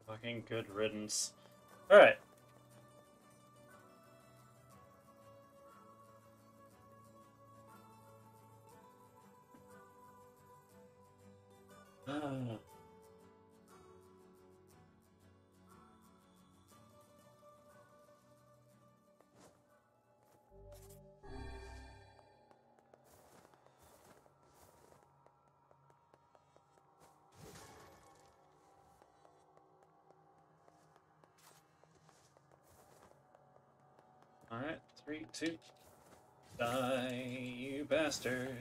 Fucking good riddance. Alright. Alright, three, two, die, you bastard.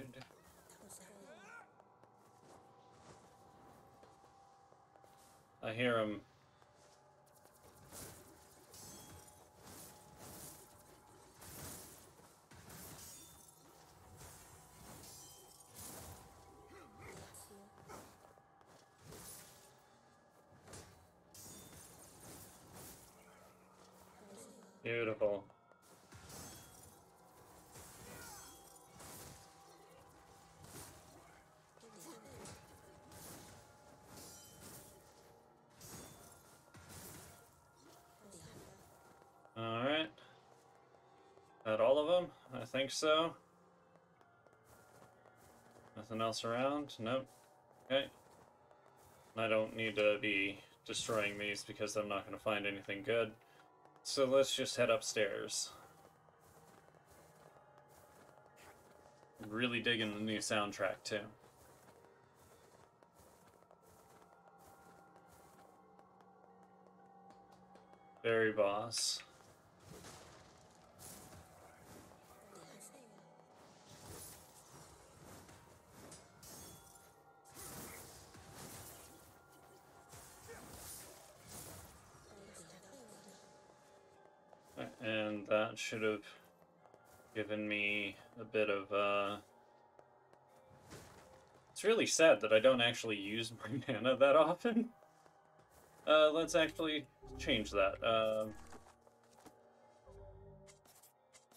I hear him. Beautiful. I think so. Nothing else around? Nope. Okay. I don't need to be destroying these because I'm not going to find anything good. So let's just head upstairs. Really digging the new soundtrack too. Very boss. And that should have given me a bit of, uh... it's really sad that I don't actually use my mana that often. Uh, let's actually change that. Uh,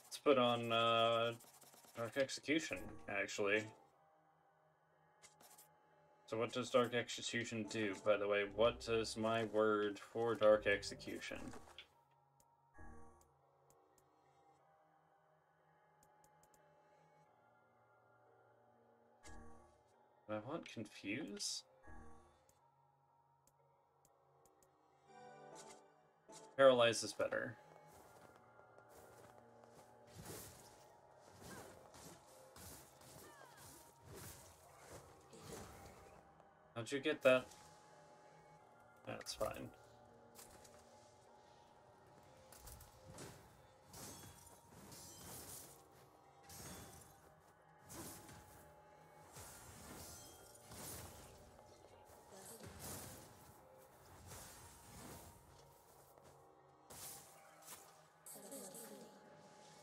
let's put on, uh, Dark Execution, actually. So what does Dark Execution do, by the way? What is my word for Dark Execution? Do I want confuse? Paralyze is better. How'd you get that? That's fine.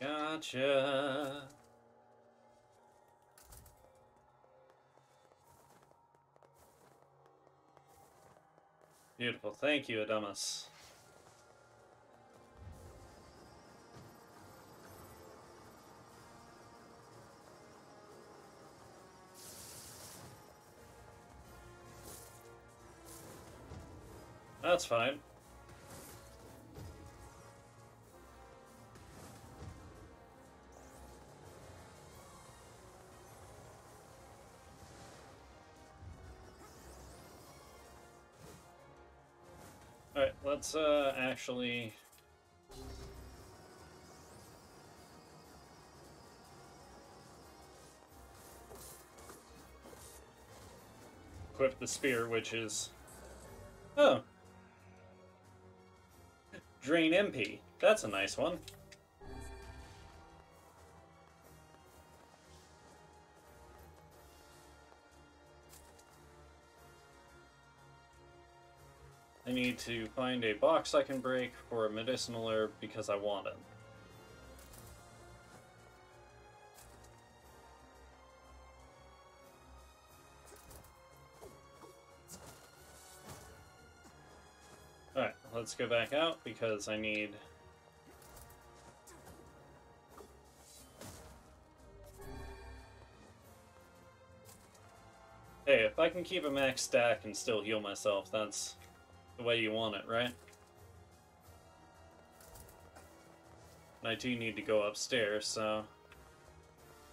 Gotcha. Beautiful. Thank you, Adamas. That's fine. Let's uh, actually equip the spear, which is, oh, Drain M P. That's a nice one. Need to find a box I can break for a medicinal herb because I want it. Alright, let's go back out because I need... Hey, if I can keep a max stack and still heal myself, that's... the way you want it, right? And I do need to go upstairs, so...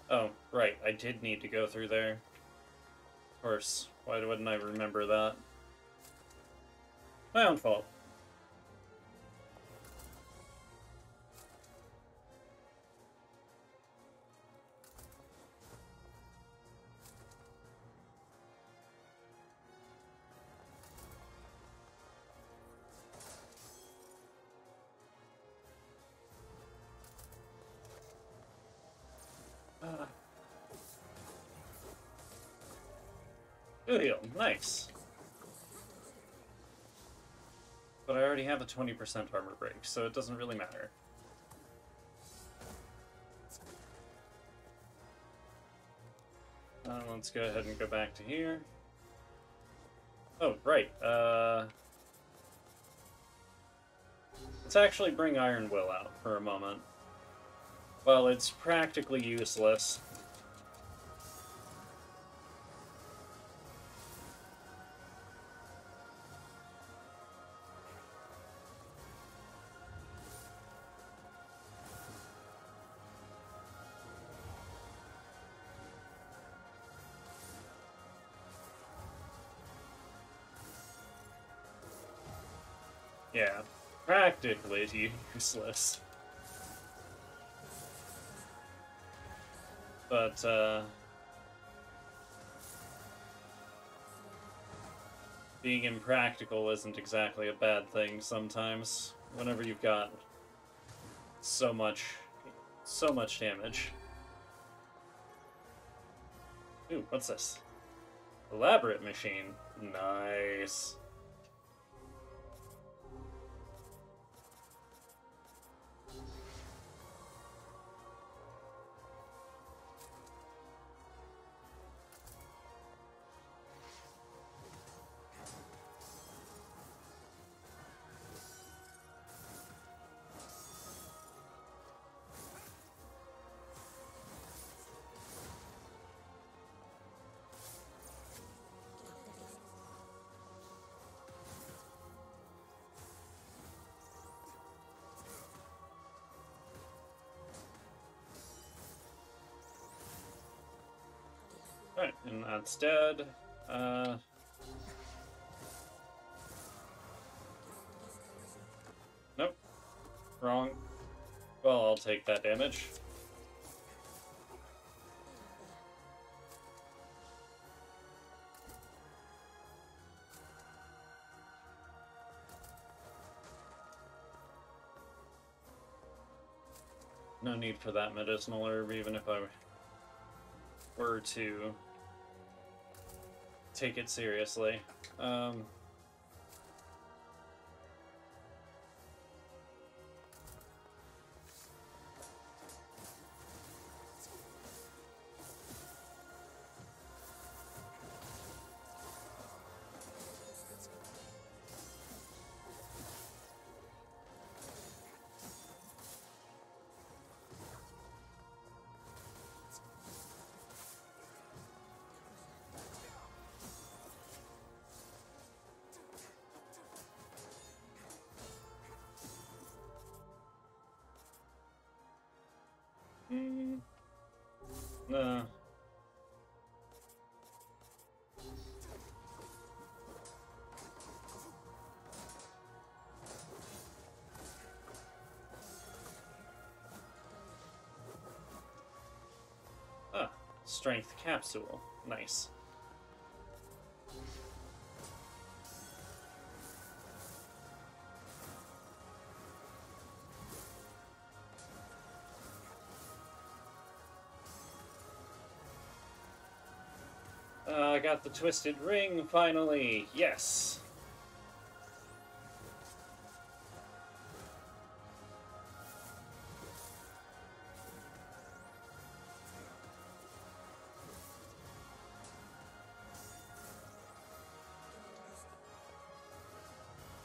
Oh, right, I did need to go through there. Of course, why wouldn't I remember that? My own fault. Nice. But I already have a twenty percent armor break, so it doesn't really matter. Uh, let's go ahead and go back to here. Oh, right. Uh, let's actually bring Iron Will out for a moment. Well, it's practically useless. Yeah, practically useless. But, uh... being impractical isn't exactly a bad thing sometimes, whenever you've got so much, so much damage. Ooh, what's this? Elaborate machine. Nice. and that's dead. Uh, nope. Wrong. Well, I'll take that damage. No need for that medicinal herb, even if I were to take it seriously. Um, No. Ah, strength capsule. Nice. Got the twisted ring finally. Yes.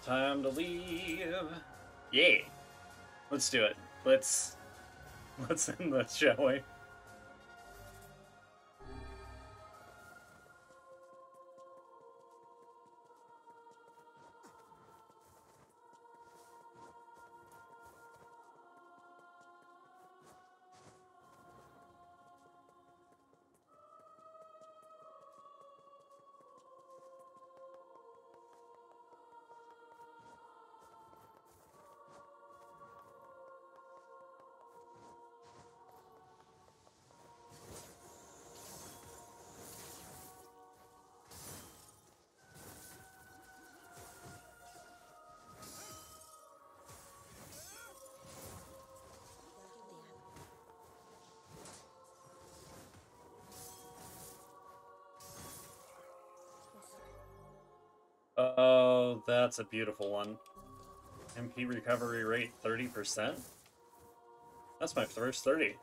Time to leave. Yeah. Let's do it. Let's let's end this, shall we? Oh, that's a beautiful one. M P recovery rate thirty percent? That's my first thirty.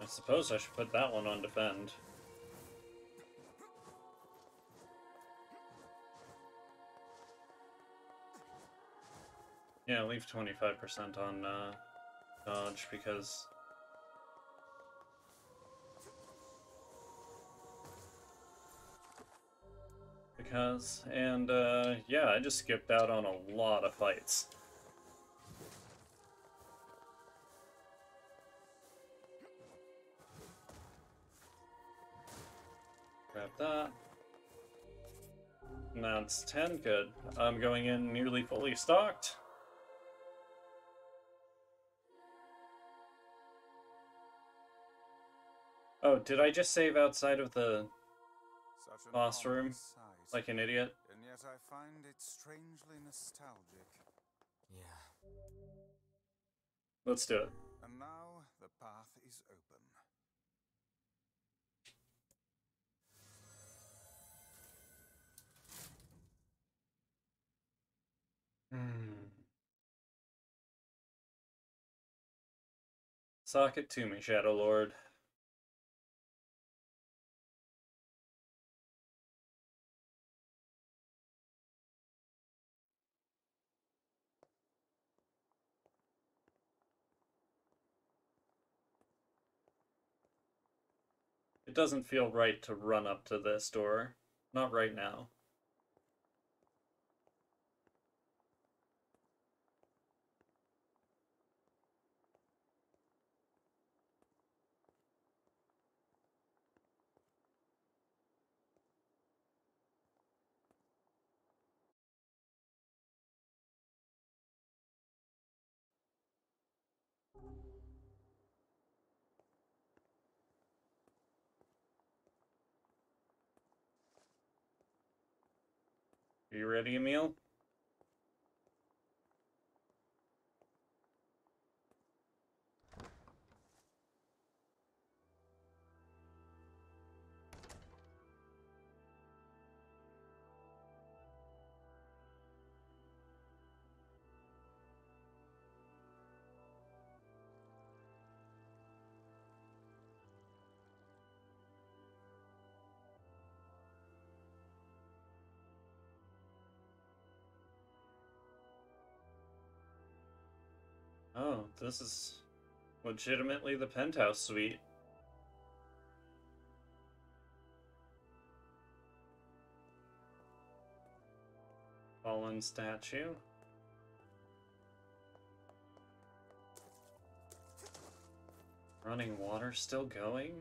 I suppose I should put that one on defend. Yeah, leave twenty-five percent on, uh... dodge, because because and uh yeah, I just skipped out on a lot of fights. Grab that. Now it's ten. Good. I'm going in nearly fully stocked. Oh, did I just save outside of the boss room like an idiot? And yet I find it strangely nostalgic. Yeah. Let's do it. And now the path is open. Hmm. Sock it to me, Shadow Lord. It doesn't feel right to run up to this door. Not right now. Are you ready, Emil? Oh, this is legitimately the penthouse suite. Fallen statue. Running water still going?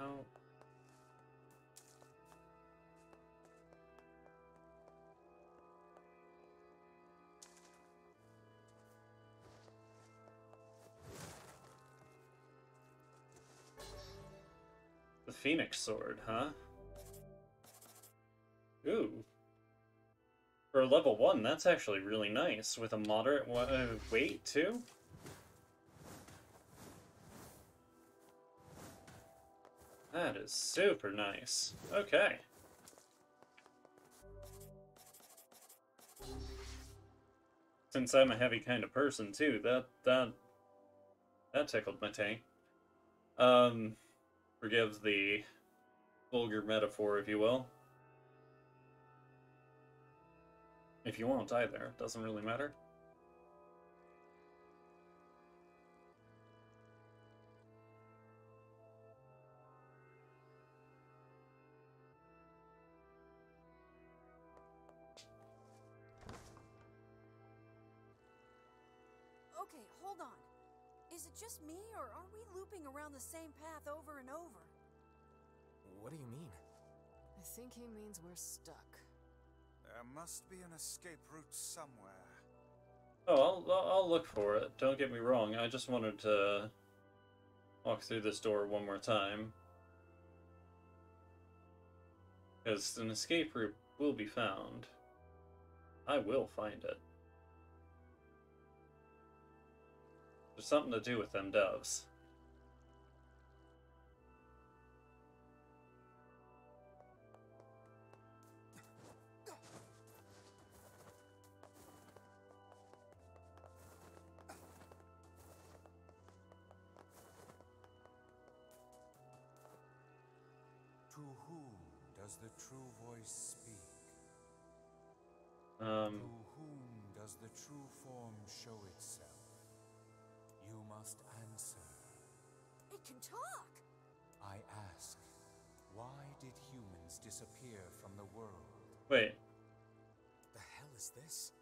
Oh. Phoenix sword, huh? Ooh. For level one, that's actually really nice, with a moderate uh, weight, too? That is super nice. Okay. Since I'm a heavy kind of person, too, that, that, that tickled my tank. Um... Forgive the vulgar metaphor, if you will. If you won't either, it doesn't really matter. Okay, hold on. Is it just me, or are we looping around the same path over and over? What do you mean? I think he means we're stuck. There must be an escape route somewhere. Oh, I'll, I'll look for it. Don't get me wrong. I just wanted to walk through this door one more time. Because an escape route will be found. I will find it. There's something to do with them doves. To whom does the true voice speak? Um. To whom does the true form show itself? You must answer. It can talk! I ask, why did humans disappear from the world? Wait. The hell is this?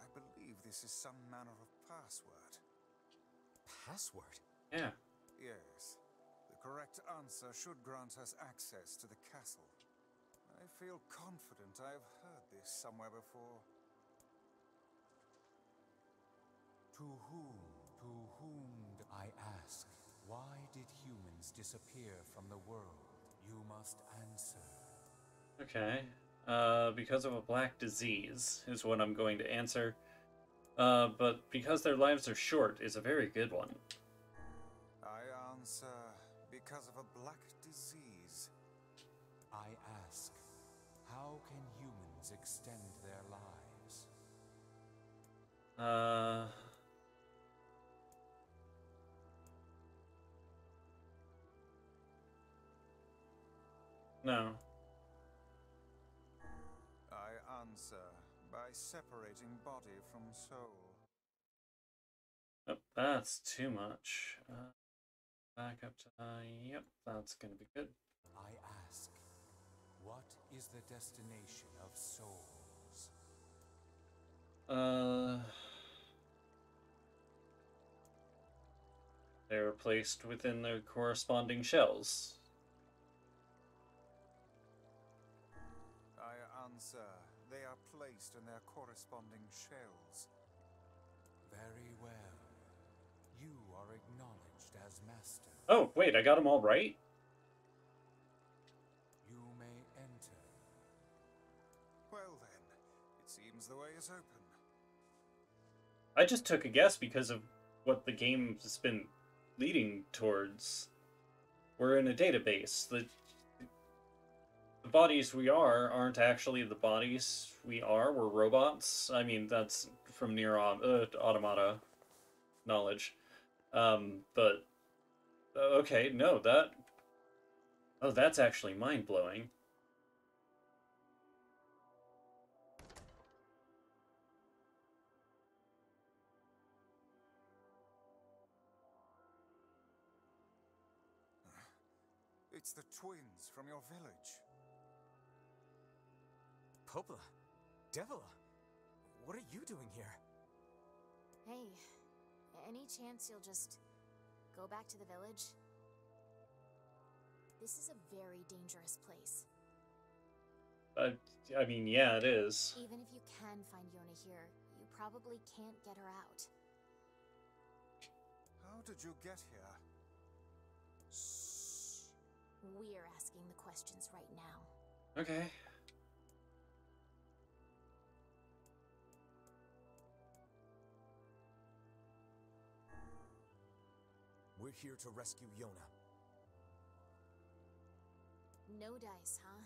I believe this is some manner of password. Password? Yeah. Yes. The correct answer should grant us access to the castle. I feel confident I have heard this somewhere before. To whom? To whom I ask, why did humans disappear from the world? You must answer. Okay. Uh, because of a black disease is what I'm going to answer. Uh, but because their lives are short is a very good one. I answer, because of a black disease. I ask, how can humans extend their lives? Uh... No. I answer by separating body from soul. Oh, that's too much. Uh, back up to... Uh, yep, that's gonna be good. I ask, what is the destination of souls? Uh... They were placed within their corresponding shells. Sir, they are placed in their corresponding shells. Very well. You are acknowledged as master. Oh, wait, I got them all right? You may is open. I just took a guess because of what the game has been leading towards. We're in a database. The, the bodies we are aren't actually the bodies we are. We're robots. I mean, that's from Nier uh, Automata knowledge. Um, but, okay, no, that... Oh, that's actually mind-blowing. It's the twins from your village. Popola, Devola, what are you doing here? Hey, any chance you'll just go back to the village? This is a very dangerous place. Uh, I mean, yeah, it is. Even if you can find Yona here, you probably can't get her out. How did you get here? We're asking the questions right now. Okay. We're here to rescue Yona. No dice, huh?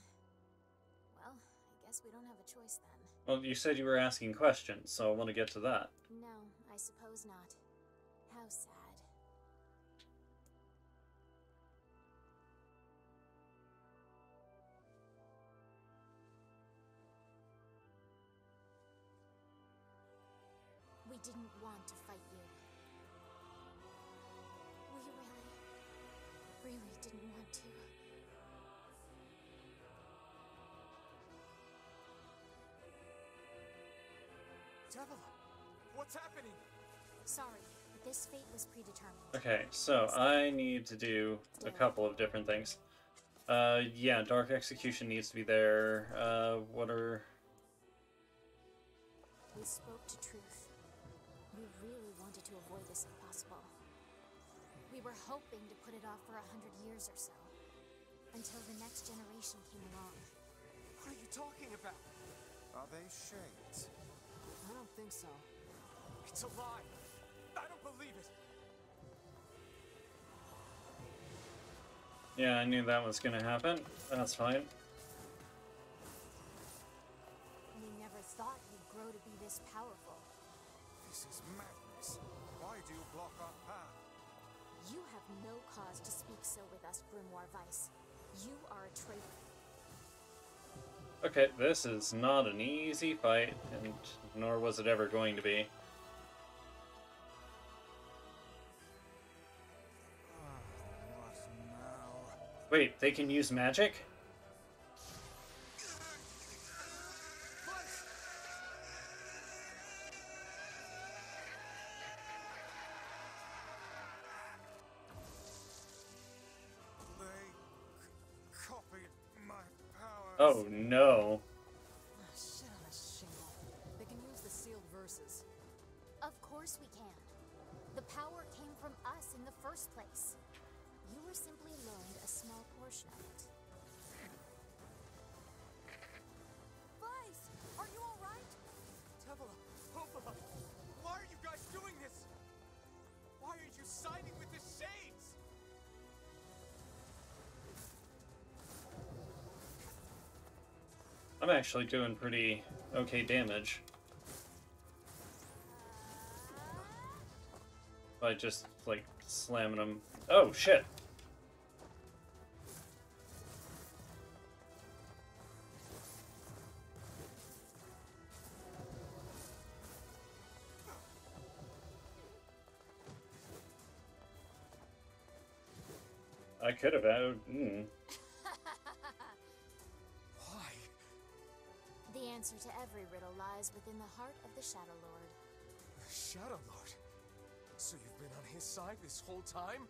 Well, I guess we don't have a choice then. Well, you said you were asking questions, so I want to get to that. No, I suppose not. How sad. We didn't want to fight you. We really, really didn't want to. Devola, what's happening? Sorry, but this fate was predetermined. Okay, so I need to do a couple of different things. Uh, yeah, Dark Execution needs to be there. Uh, what are... We spoke to truth. We really wanted to avoid this if possible. We were hoping to put it off for a hundred years or so. Until the next generation came along. What are you talking about? Are they shades? I don't think so. It's a lie! I don't believe it! Yeah, I knew that was gonna happen. That's fine. We never thought you'd grow to be this powerful. This is madness. Why do you block our path? You have no cause to speak so with us, Grimoire Weiss. You are a traitor. Okay, this is not an easy fight, and nor was it ever going to be. Oh, what now? Wait, they can use magic? Oh no. Oh, shit on a shingle. They can use the sealed verses. Of course we can. The power came from us in the first place. You were simply loaned a small portion of it. Vice, are you alright? Devola, Popola, why are you guys doing this? Why are you siding with the shades? I'm actually doing pretty okay damage. By just, like, slamming them. Oh, shit! I could have had... Mm. The answer to every riddle lies within the heart of the Shadow Lord. The Shadow Lord? So you've been on his side this whole time?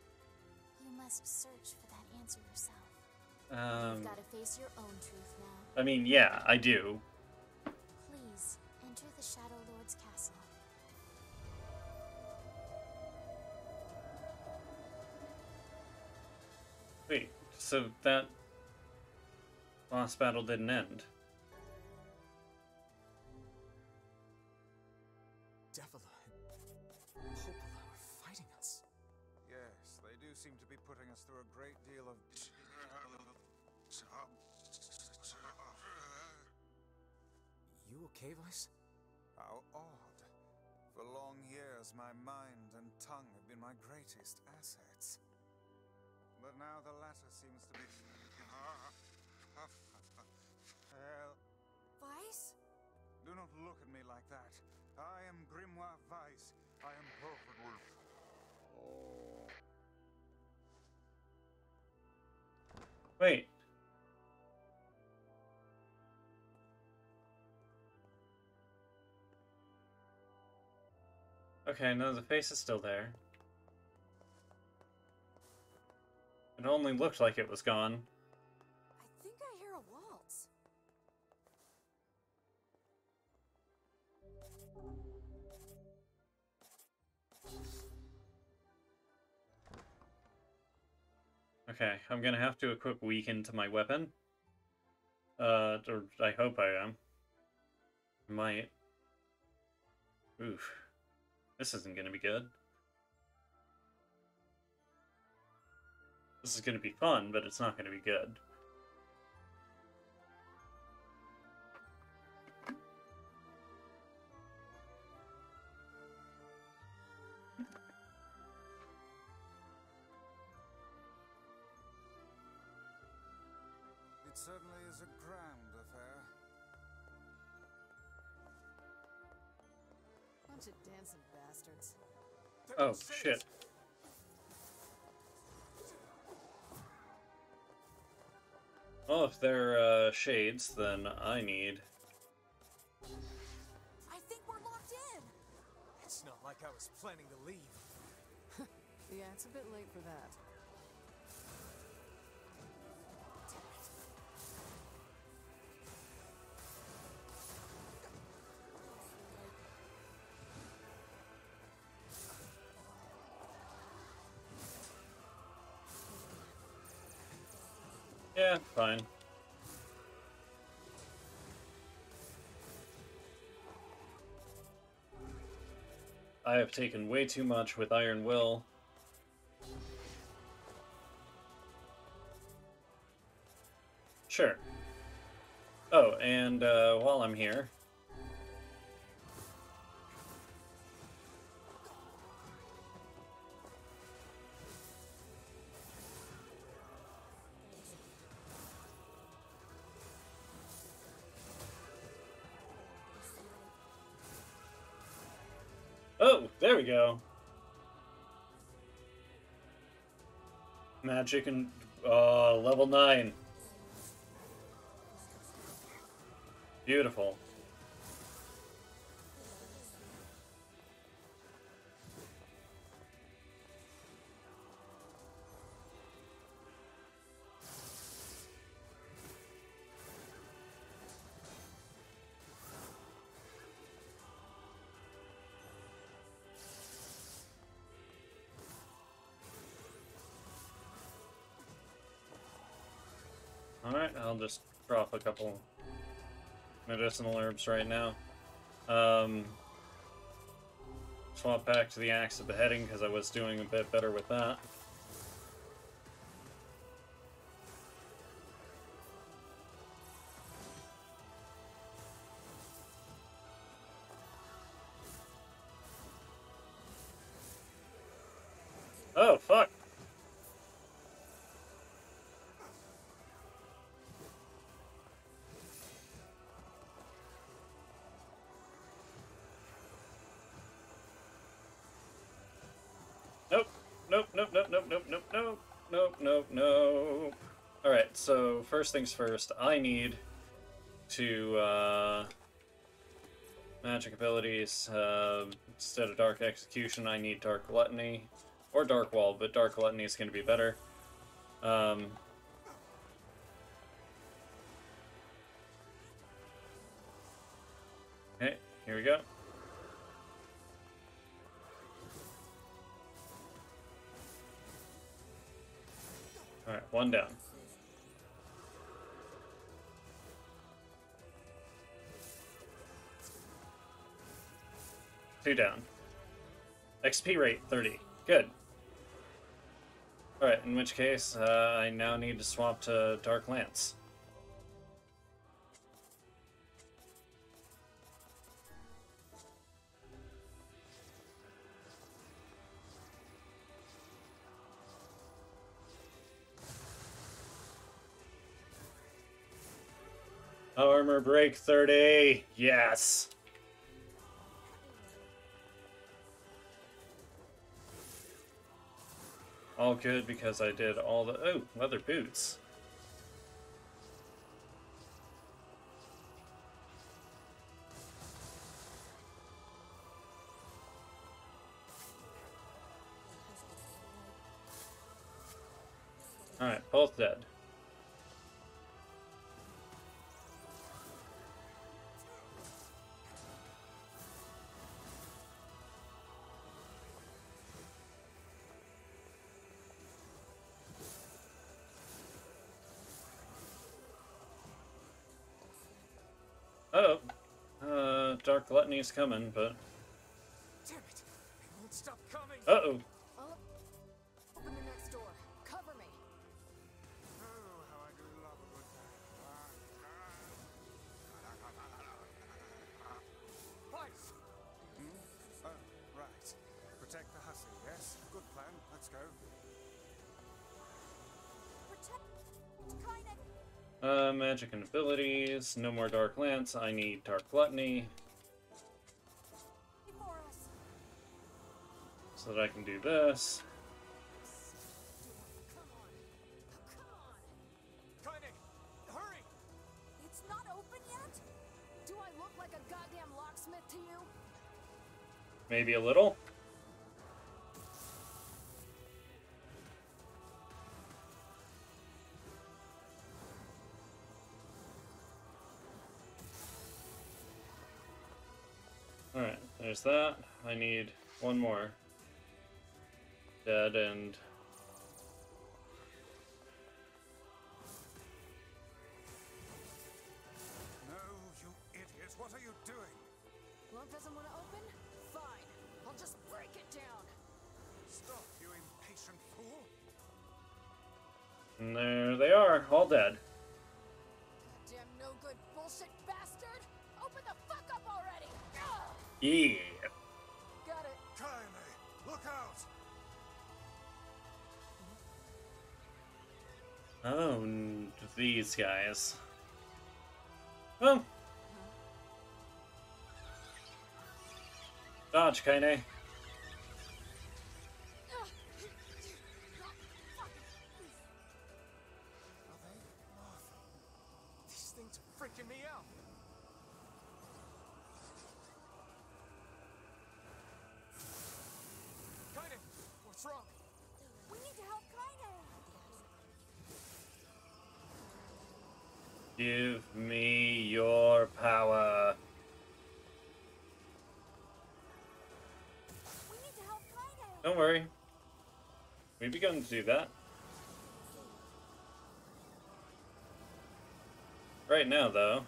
You must search for that answer yourself. Um, You've got to face your own truth now. I mean, yeah, I do. Please, enter the Shadow Lord's castle. Wait, so that last battle didn't end. great deal of... You okay, Weiss? How odd. For long years, my mind and tongue have been my greatest assets. But now the latter seems to be... Hell... Weiss? Do not look at me like that. I am Grimoire Weiss. I am perfectly... Oh. Wait. Okay, no, the face is still there. It only looked like it was gone. I think I hear a waltz. Okay, I'm gonna have to equip weaken to my weapon. Uh, or I hope I am. I might. Oof. This isn't gonna be good. This is gonna be fun, but it's not gonna be good. It certainly is a grand affair. Bunch of dancing bastards. Oh, shit. Well, if they're uh, shades, then I need... I think we're locked in! It's not like I was planning to leave. Yeah, it's a bit late for that. Yeah, fine. I have taken way too much with Iron Will. Sure. Oh, and uh, while I'm here... Oh, there we go. Magic and uh, level nine. Beautiful. Alright, I'll just drop a couple medicinal herbs right now. Um, swap back to the axe of beheading because I was doing a bit better with that. Oh, fuck! Nope, nope, nope, nope, nope, nope, nope, nope, nope, nope, nope. Alright, so first things first, I need to, uh, magic abilities, uh, instead of Dark Execution, I need Dark Gluttony, or Dark Wall, but Dark Gluttony is going to be better. Um... Okay, here we go. Alright, one down. Two down. X P rate, thirty. Good. Alright, in which case, uh, I now need to swap to Dark Lance. Armor break thirty! Yes! All good because I did all the... Oh, leather boots. Alright, both dead. Oh, uh, Dark Gluttony's coming, but... Damn it! They won't stop coming! Uh-oh! I'll open the next door. Cover me! Oh, how I do love a good time. Weiss! Hmm? Oh, right. Protect the hussy, yes? Good plan. Let's go. Protect... Kaine! Uh, magic and abilities. No more Dark Lance. I need Dark Gluttony. So that I can do this. Come on. Come on. Kaine, hurry! It's not open yet? Do I look like a goddamn locksmith to you? Maybe a little. Alright, there's that. I need one more. Dead end. No, you idiot. What are you doing? Well, it doesn't want to open? Fine. I'll just break it down. Stop, you impatient fool. And there they are, all dead. Goddamn no good bullshit bastard! Open the fuck up already! Yeah. Got it. Kaine, look out. Oh, and these guys. Oh. Dodge, Kaine. These things are freaking me out. We need to help Kaine. Give me your power. We need to help Kaine. Don't worry. We've begun to do that. Right now, though.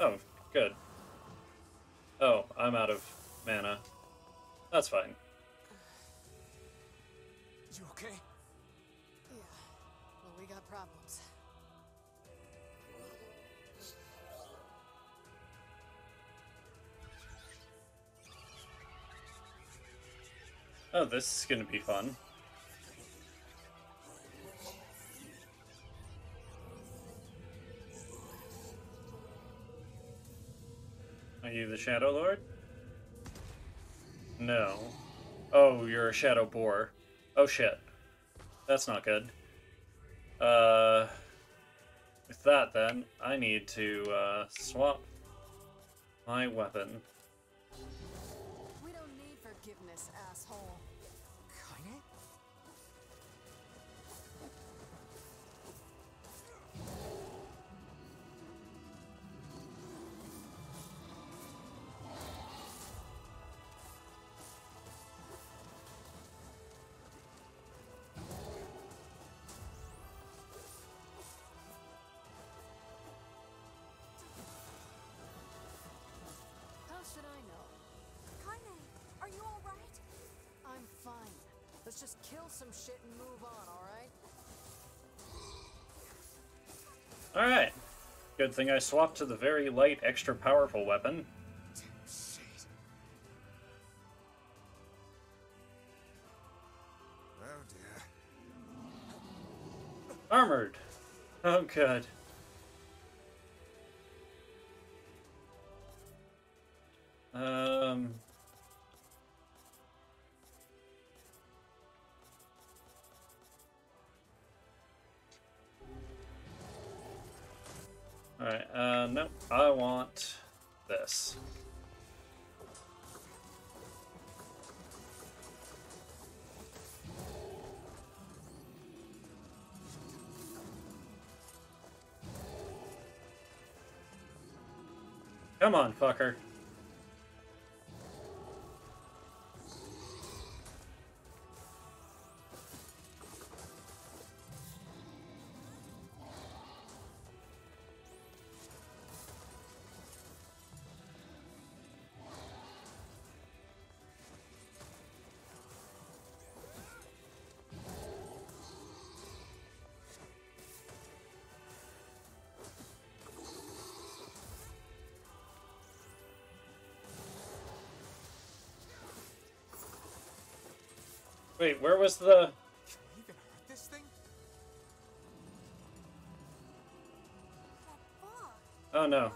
Oh, good. Oh, I'm out of mana. That's fine. You okay? Yeah. Well, we got problems. Oh, this is gonna be fun. Are you the Shadow Lord? No. Oh, you're a shadow boar. Oh shit. That's not good. Uh, with that then, I need to uh, swap my weapon. We don't need forgiveness, asshole. Kaine? Should I know? Let's just kill some shit and move on, all right? All right. Good thing I swapped to the very light, extra powerful weapon. Shit. Oh dear. Armored. Oh god. Um. Alright, uh, no, I want this. Come on, fucker. Wait, where was the... Can you even hurt this thing? Oh no. Oh, no.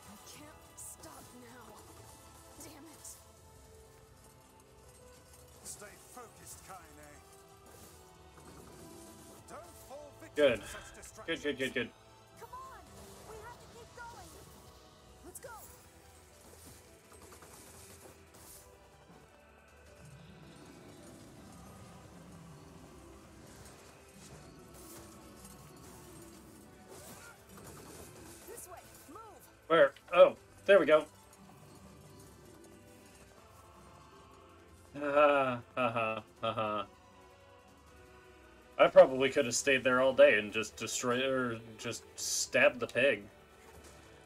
I can't stop now. Damn it. Stay focused, Kaine. Don't fall victim good. to such distractions. Good, good, good, good. Where? Oh, there we go. Ha ha ha ha. I probably could have stayed there all day and just destroyed or just stabbed the pig,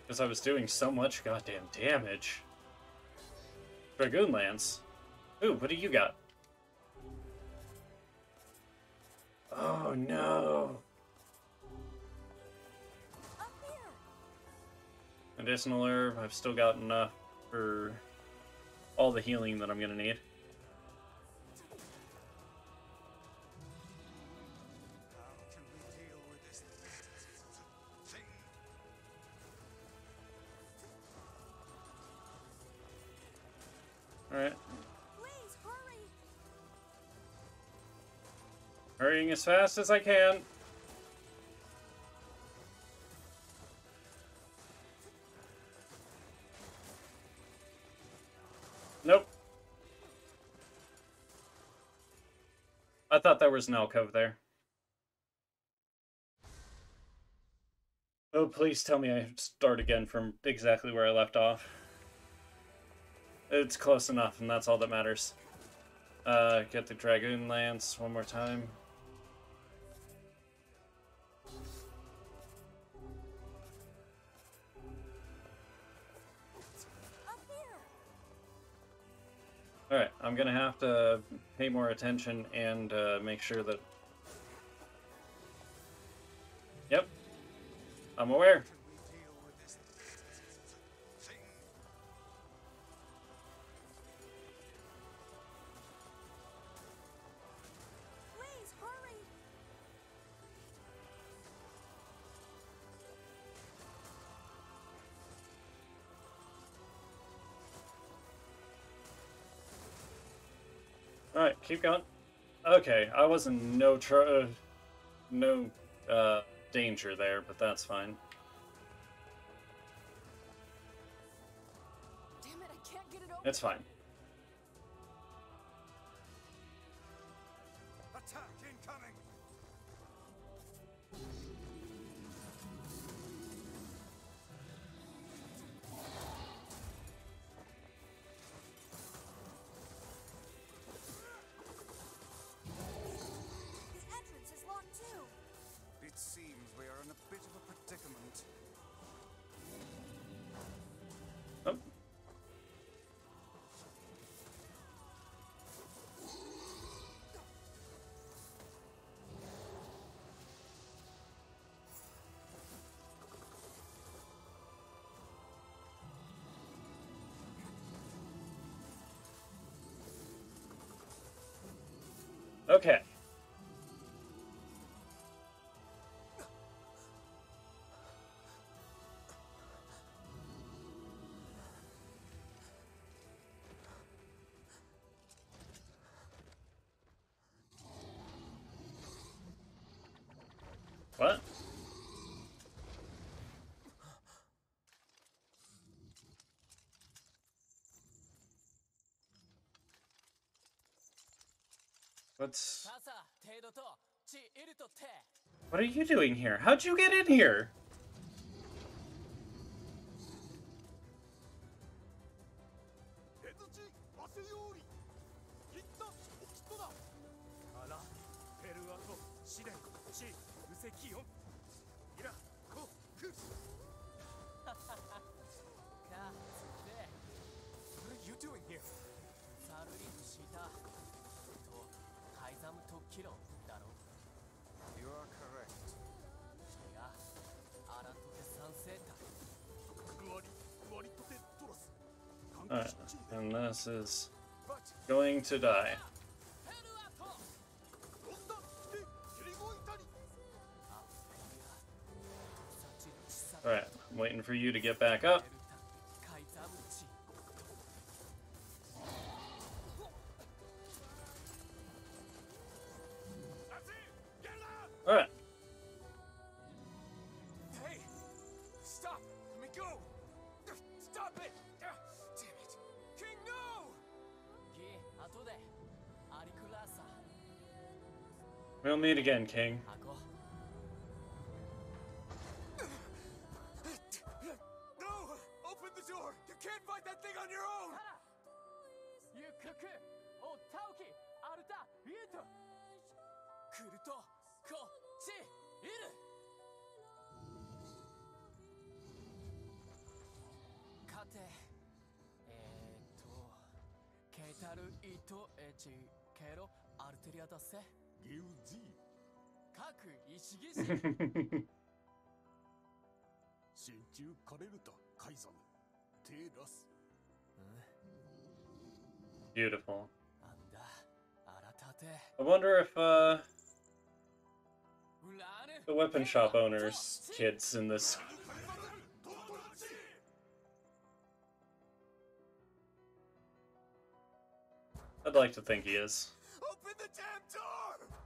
because I was doing so much goddamn damage. Dragoon Lance. Ooh, what do you got? Oh no. Medicinal herb, I've still got enough for all the healing that I'm gonna need. Alright. Hurry. Hurrying as fast as I can. Nope. I thought there was an alcove there. Oh, please tell me I start again from exactly where I left off. It's close enough, and that's all that matters. Uh, get the Dragoon Lance one more time. Alright, I'm gonna have to pay more attention and uh, make sure that... Yep. I'm aware. Please, hurry. Alright, keep going. Okay, I was in no tr uh, no uh, danger there, but that's fine. Damn it, I can't get it open. It's fine. Attack incoming. Okay. What? What's... What are you doing here? How'd you get in here? Alright, and this is going to die. Alright, I'm waiting for you to get back up. Alright. Hey, stop! Let me go! Stop it! We'll meet again, King. No! Open the door! You can't fight that thing on your own! You cuckoo! Oh, Tauki! Arta! Yuto! Kuruto! Kochi! Iru! Kate! Eto! Keitaru Ito Echi Kero Arteria Dase? Beautiful. I wonder if uh, the weapon shop owners' kids in this I'd like to think he is. Open the damn door!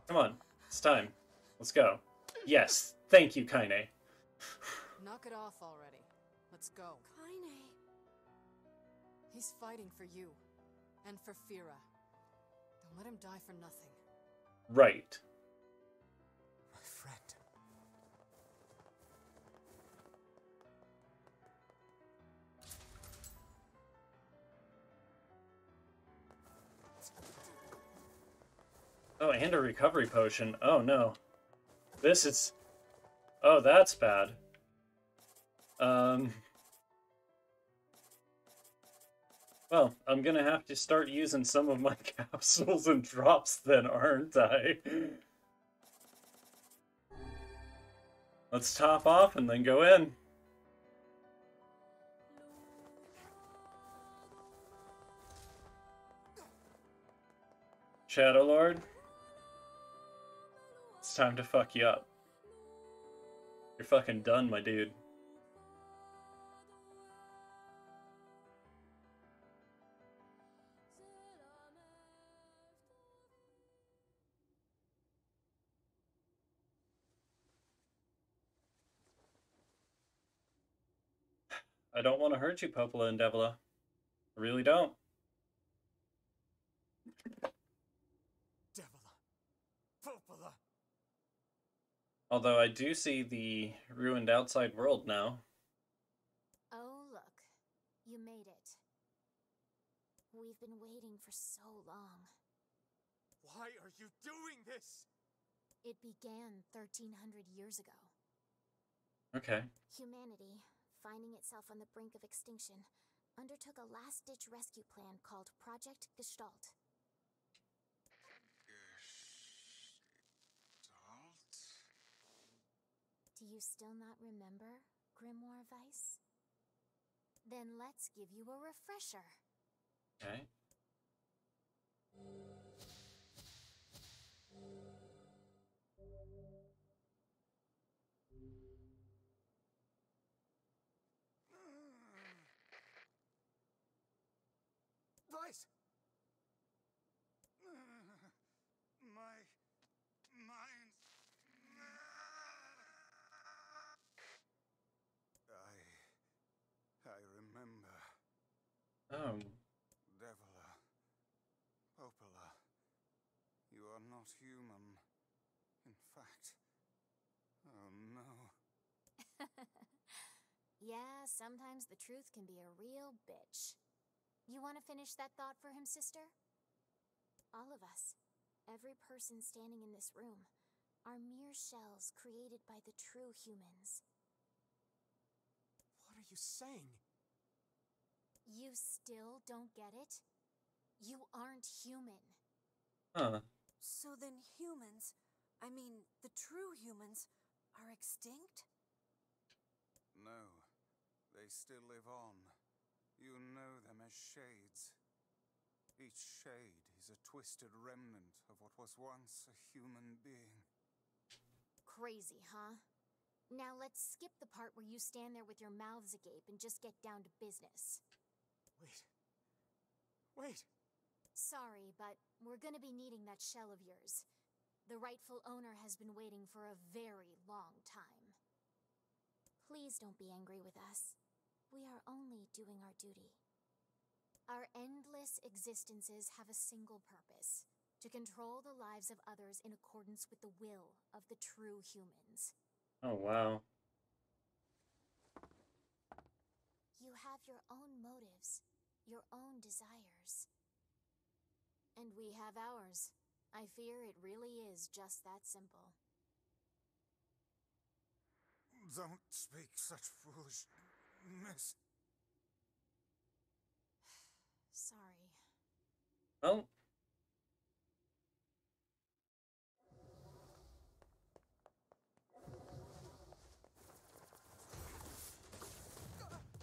Come on, it's time. Let's go. Yes, thank you, Kaine. Knock it off already. Let's go. Kaine. He's fighting for you, and for Fira. Don't let him die for nothing. Right. My friend. Oh, and a recovery potion. Oh, no. This is... Oh, that's bad. Um... Well, I'm gonna have to start using some of my capsules and drops then, aren't I? Let's top off and then go in. Shadow Lord? It's time to fuck you up. You're fucking done, my dude. I don't want to hurt you, Popola and Devola. I really don't. Although I do see the ruined outside world now. Oh, look. You made it. We've been waiting for so long. Why are you doing this? It began thirteen hundred years ago. Okay. Humanity, finding itself on the brink of extinction, undertook a last-ditch rescue plan called Project Gestalt. Do you still not remember, Grimoire Weiss? Then let's give you a refresher. Okay. Oh. Devola. Popola. You are not human. In fact... Oh, no. Yeah, sometimes the truth can be a real bitch. You want to finish that thought for him, sister? All of us, every person standing in this room, are mere shells created by the true humans. What are you saying? You still don't get it? You aren't human. Huh. So then humans, I mean the true humans, are extinct? No, they still live on. You know them as shades. Each shade is a twisted remnant of what was once a human being. Crazy, huh? Now let's skip the part where you stand there with your mouths agape and just get down to business. Wait. Wait. Sorry, but we're gonna be needing that shell of yours. The rightful owner has been waiting for a very long time. Please don't be angry with us. We are only doing our duty. Our endless existences have a single purpose: to control the lives of others in accordance with the will of the true humans. Oh, wow. You have your own motives, your own desires. And we have ours. I fear it really is just that simple. Don't speak such foolishness. Sorry. Well.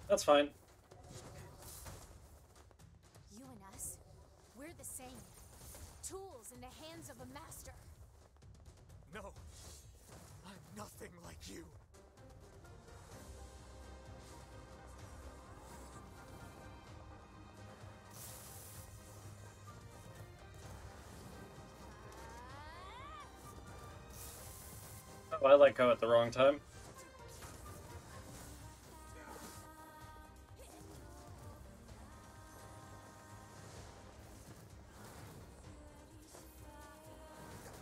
That's fine. You and us, we're the same. Tools in the hands of a master. No. I'm nothing like you. Oh, I let go at the wrong time.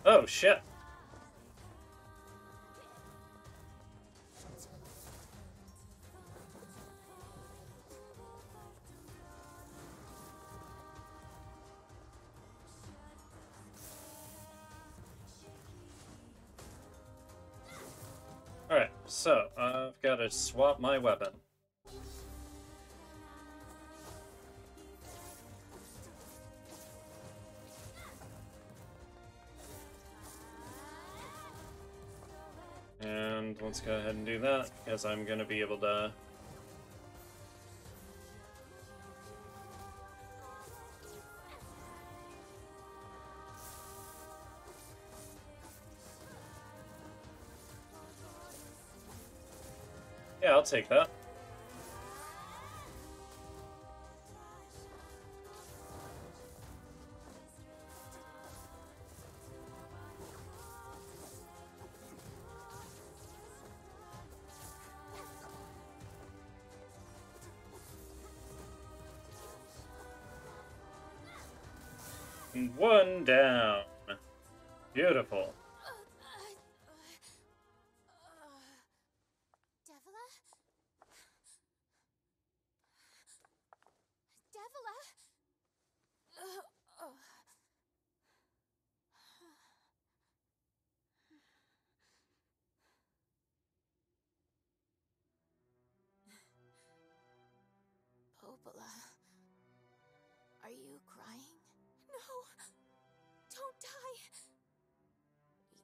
Oh, shit. Alright, so uh, I've got to swap my weapon. And let's go ahead and do that, because I'm going to be able to... Yeah, I'll take that. And one down. Beautiful. Popola, are you crying? No! Don't die!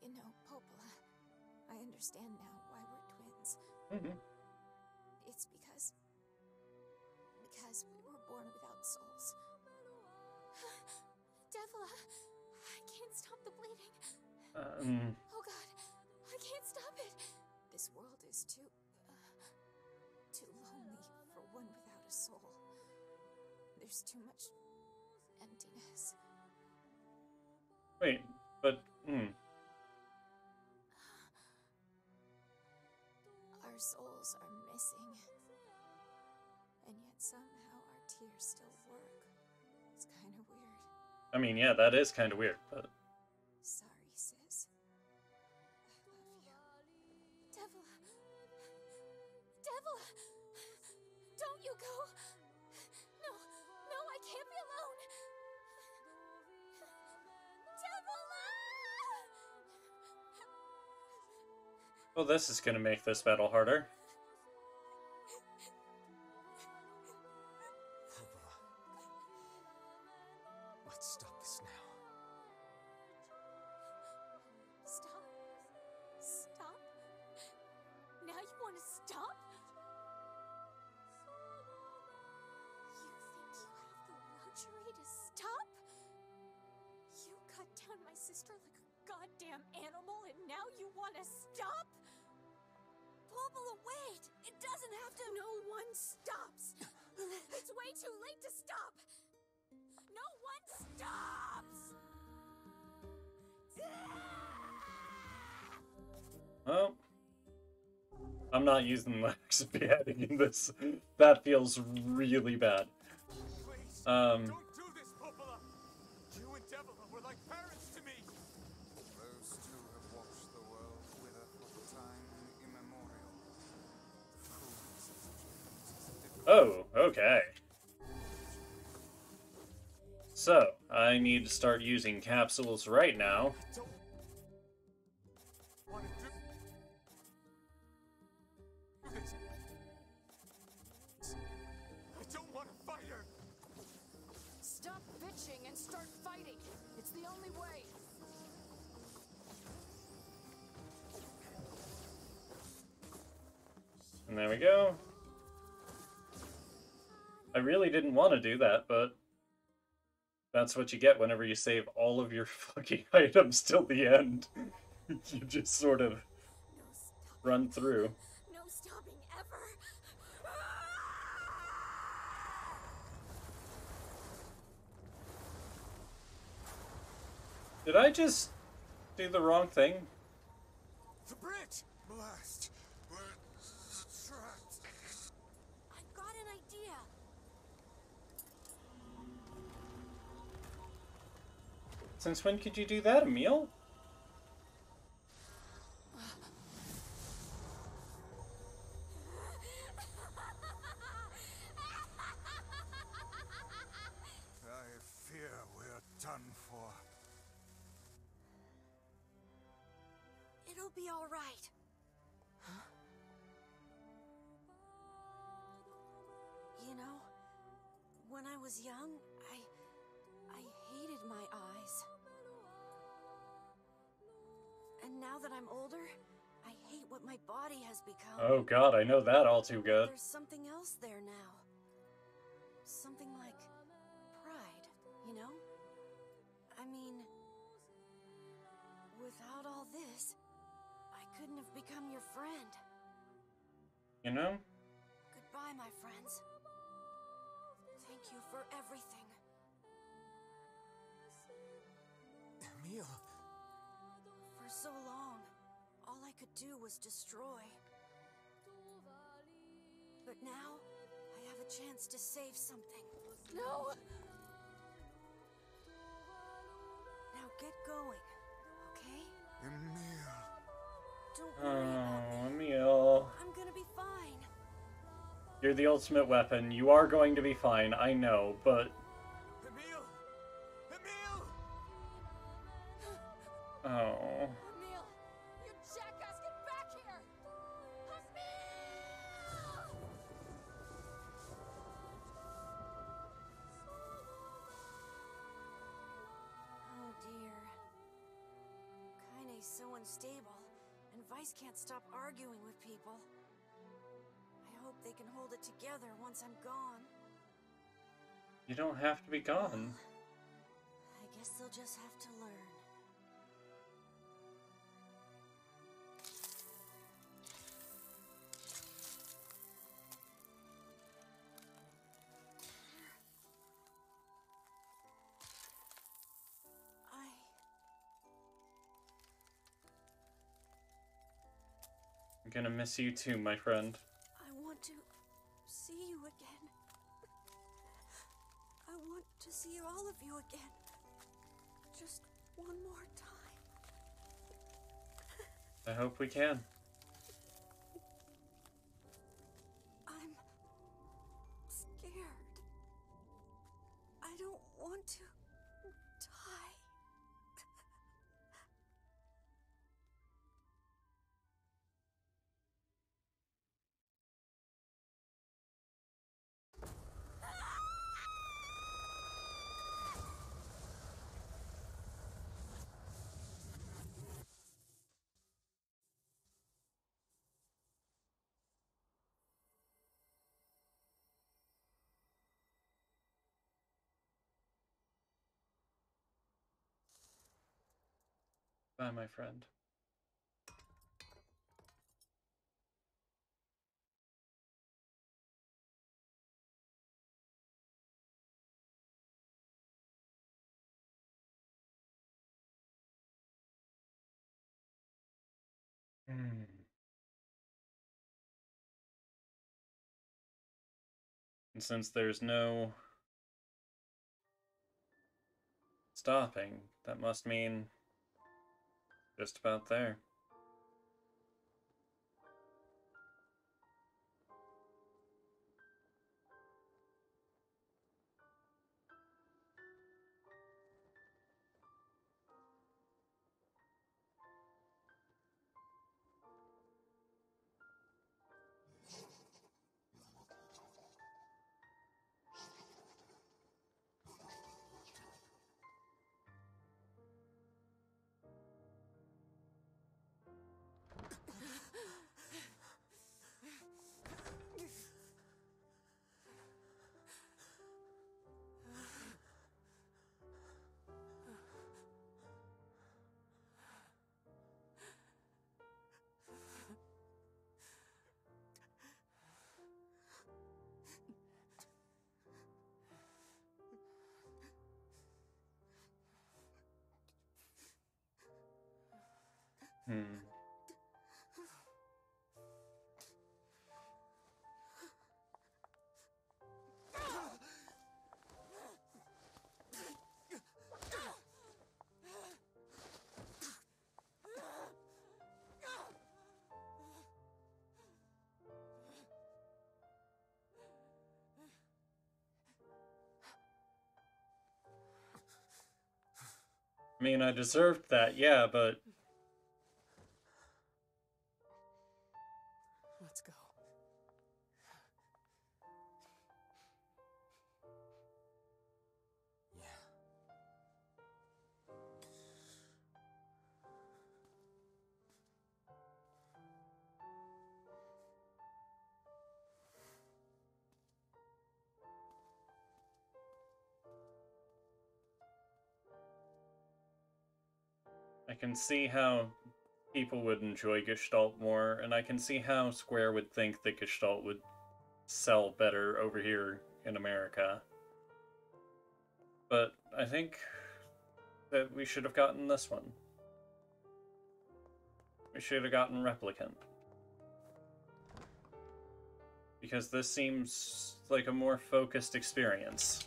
You know, Popola, I understand now why we're twins. Mm-hmm. It's because... because we were born without souls. Devola, I can't stop the bleeding. Um. Oh god, I can't stop it! This world is too... Uh, too lonely for one without a soul. There's too much emptiness. Wait, but hmm. Our souls are missing, and yet somehow our here still work. It's kind of weird. I mean, yeah, that is kind of weird, but... Sorry, sis. I love you. Devola. Devola. Don't you go. No. No, I can't be alone. Devola! Well, this is going to make this battle harder. I'm not using the axe beheading in this. That feels really bad. Please, um, don't do this, Popola. You and Devola were like parents to me. Those two have watched the world wither for time immemorial. Oh, okay. So, I need to start using capsules right now. And there we go. I really didn't want to do that, but that's what you get whenever you save all of your fucking items till the end. You just sort of run through. No stopping ever. Did I just do the wrong thing? The bridge blast. Since when could you do that, Emil? I fear we're done for. It'll be all right. Huh? You know, when I was young, I... I hated my eyes. And now that I'm older, I hate what my body has become. Oh god, I know that all too good. There's something else there now. Something like pride, you know? I mean, without all this, I couldn't have become your friend. You know? Goodbye, my friends. Thank you for everything. Emil. For so long, all I could do was destroy. But now, I have a chance to save something. No! Now get going, okay? Emil. Don't worry about me. Emil. I'm gonna be fine. You're the ultimate weapon. You are going to be fine, I know, but... Oh. Emil, you jackass, get back here! Emil! Oh dear. Kaine's so unstable, and Weiss can't stop arguing with people. I hope they can hold it together once I'm gone. You don't have to be gone. Well, I guess they'll just have to learn. Gonna miss you too, my friend. I want to see you again. of you again. Just one more time. I hope we can. I'm scared. I don't want to die. Bye, my friend. Hmm. And since there's no stopping, that must mean just about there. Hmm. I mean, I deserved that, yeah, but... I can see how people would enjoy Gestalt more, and I can see how Square would think that Gestalt would sell better over here in America. But I think that we should have gotten this one. We should have gotten Replicant. Because this seems like a more focused experience.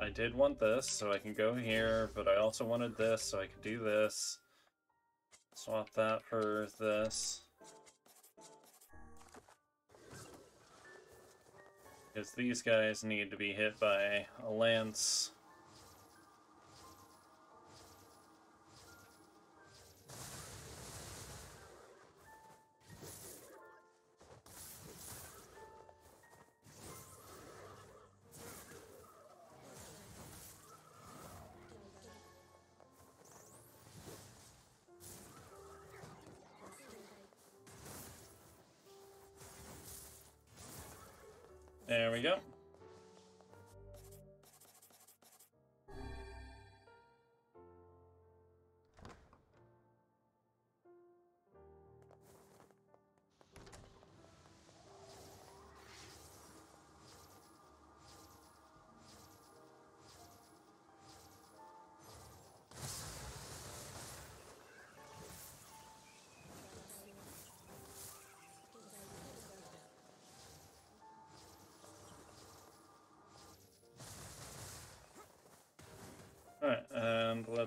I did want this, so I can go here, but I also wanted this, so I could do this. Swap that for this. Because these guys need to be hit by a lance. There we go.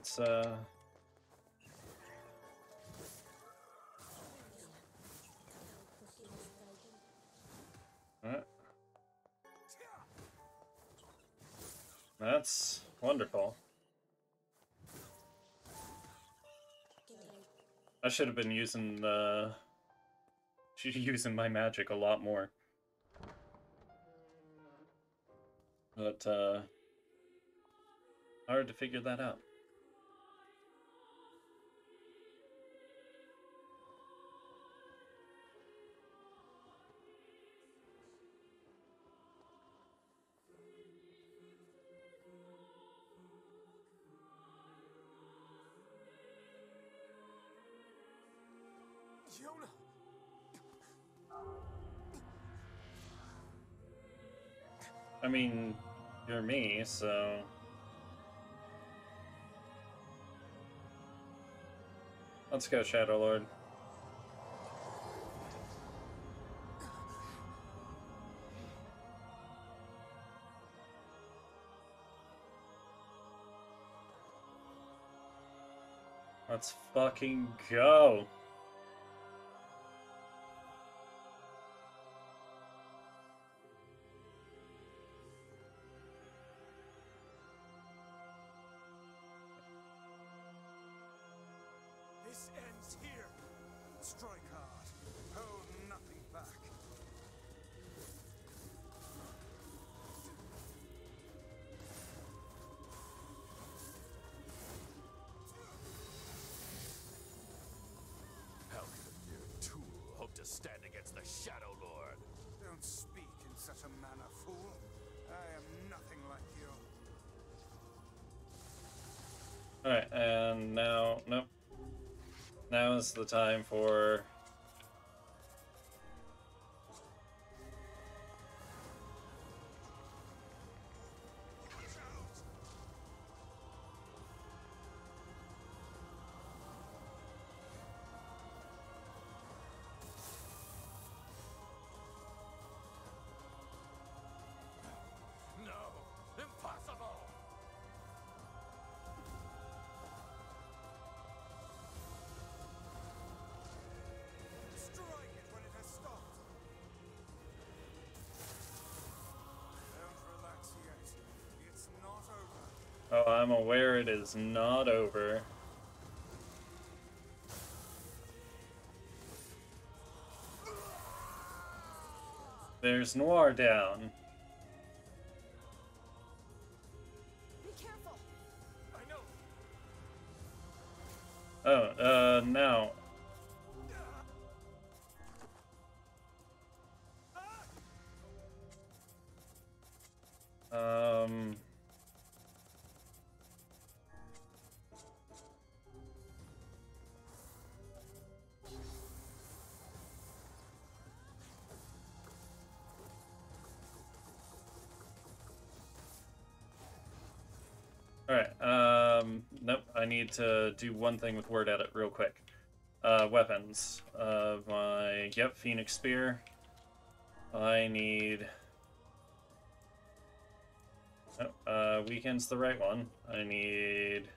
let's uh right. That's wonderful. I should have been using the should be using my magic a lot more. But uh hard to figure that out. I mean, you're me, so... Let's go, Shadow Lord. Let's fucking go. Stand against the Shadow Lord. Don't speak in such a manner, fool. I am nothing like you. Alright, and now, nope. Now is the time for... Oh, I'm aware it is not over. There's Noir down. Be careful. I know. Oh, uh, now. Um... Alright, um, nope, I need to do one thing with word edit real quick. Uh, weapons. Uh, my, yep, Phoenix Spear. I need... Oh, uh, Weekend's the right one. I need...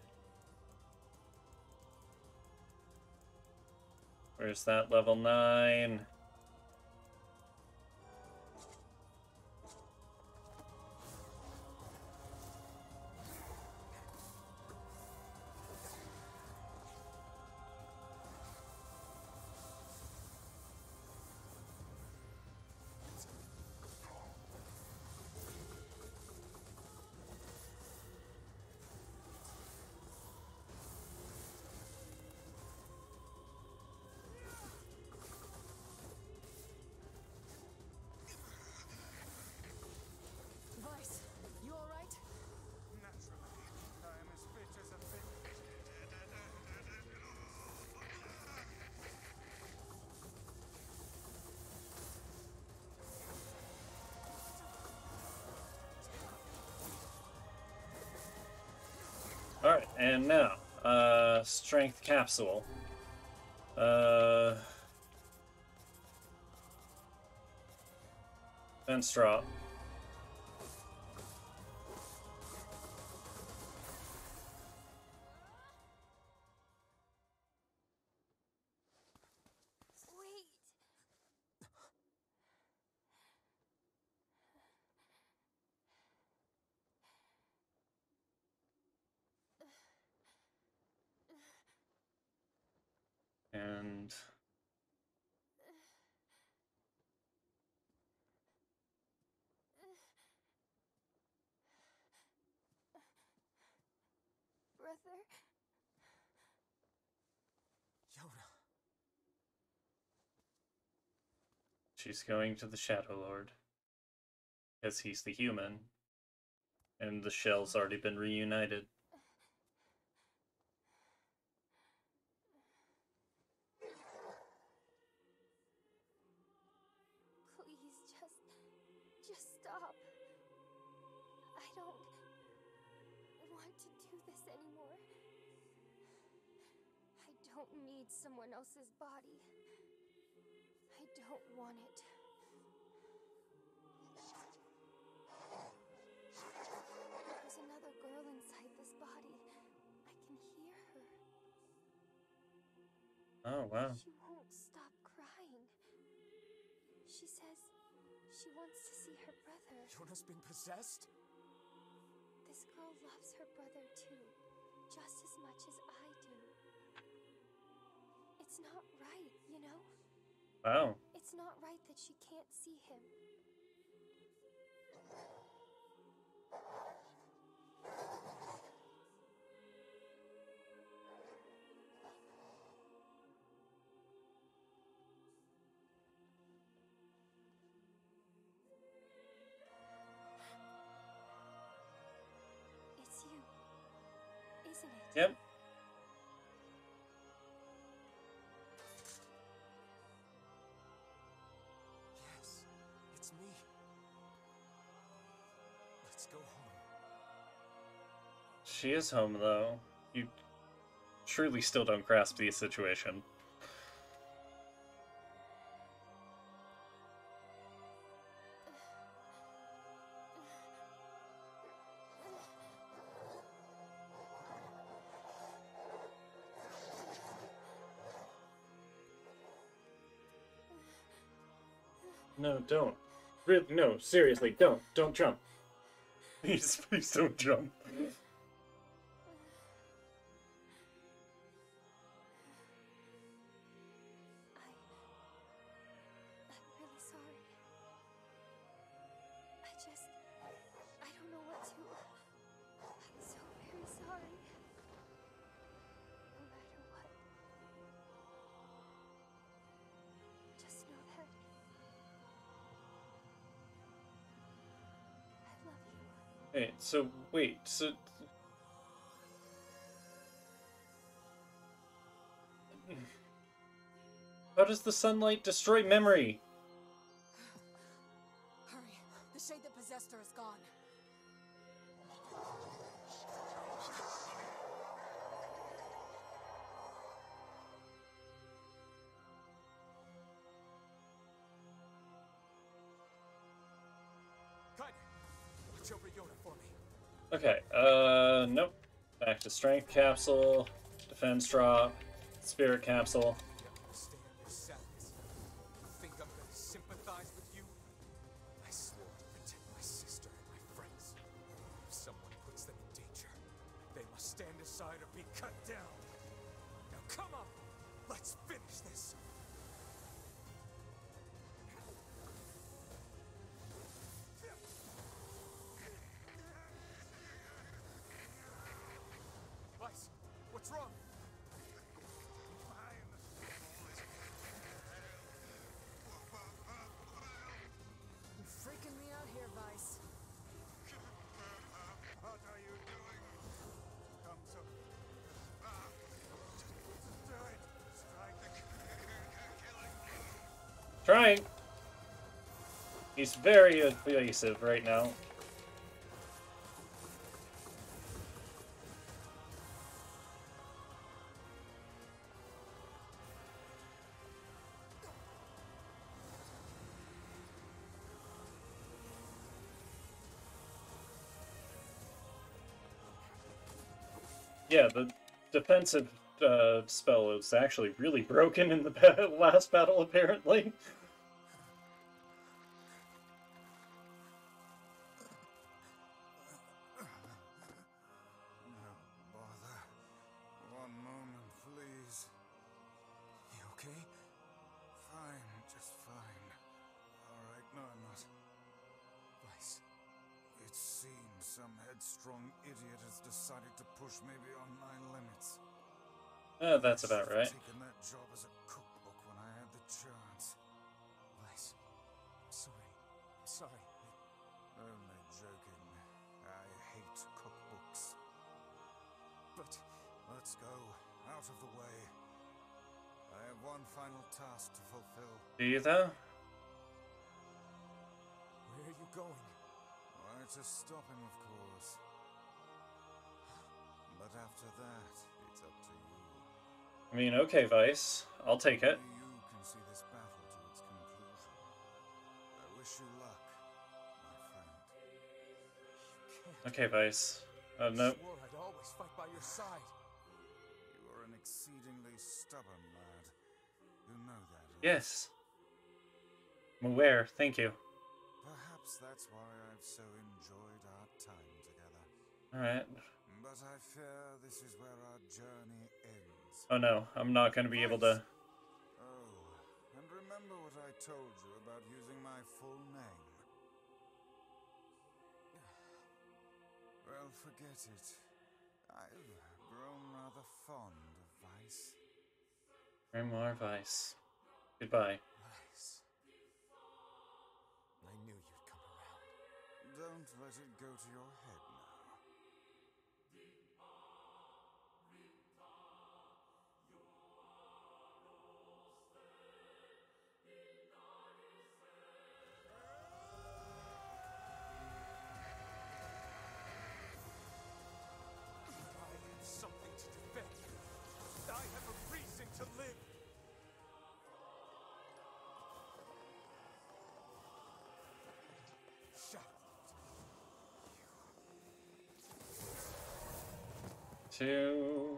Where's that? Level nine. Alright, and now, uh, Strength Capsule. Uh, fence drop. and brother Yona. She's going to the Shadow Lord, because he's the human, and the shell's already been reunited. Someone else's body. I don't want it. There's another girl inside this body. I can hear her. Oh, wow. She won't stop crying. She says she wants to see her brother. Yona's been possessed? This girl loves her brother too, just as much as I do. It's not right, you know? Wow. It's not right that she can't see him. It's you, isn't it? Yep. She is home, though. You truly still don't grasp the situation. No, don't. Really, no, seriously, don't. Don't jump. Please, please don't jump. So, wait, so... How does the sunlight destroy memory? Hurry, the shade that possessed her is gone. Cut! Watch over Yona for me. Okay, uh, nope. Back to strength capsule, defense drop, spirit capsule. Think I'm gonna sympathize with you? I swore to protect my sister and my friends. If someone puts them in danger, they must stand aside or be cut down. Now come on, let's finish this. Trying. He's very evasive right now. Yeah, the defensive uh, spell is actually really broken in the ba- last battle, apparently. headstrong idiot has decided to push me beyond my limits. Oh, that's about right. I've taken that job as a cookbook when I had the chance. Weiss, I'm sorry. I'm sorry. Only joking. I hate cookbooks. But let's go out of the way. I have one final task to fulfill. Do you though? Where are you going? Why, to stop him, of course. But after that, it's up to you. I mean, okay, Weiss. I'll take it. You can see this battle to its conclusion. I wish you luck, my friend. Okay, Weiss. Oh, no. I swore I'd always fight by your side. You are an exceedingly stubborn lad. You know that, right? Yes. I'm aware. Thank you. Perhaps that's why I've so enjoyed our time together. Alright. But I fear this is where our journey ends. Oh no, I'm not going to be able to... Oh, and remember what I told you about using my full name. Well, forget it. I've grown rather fond of Weiss. Grimoire Weiss. Goodbye. Don't let it go to your head now. I have something to defend. I have a reason to live. Two.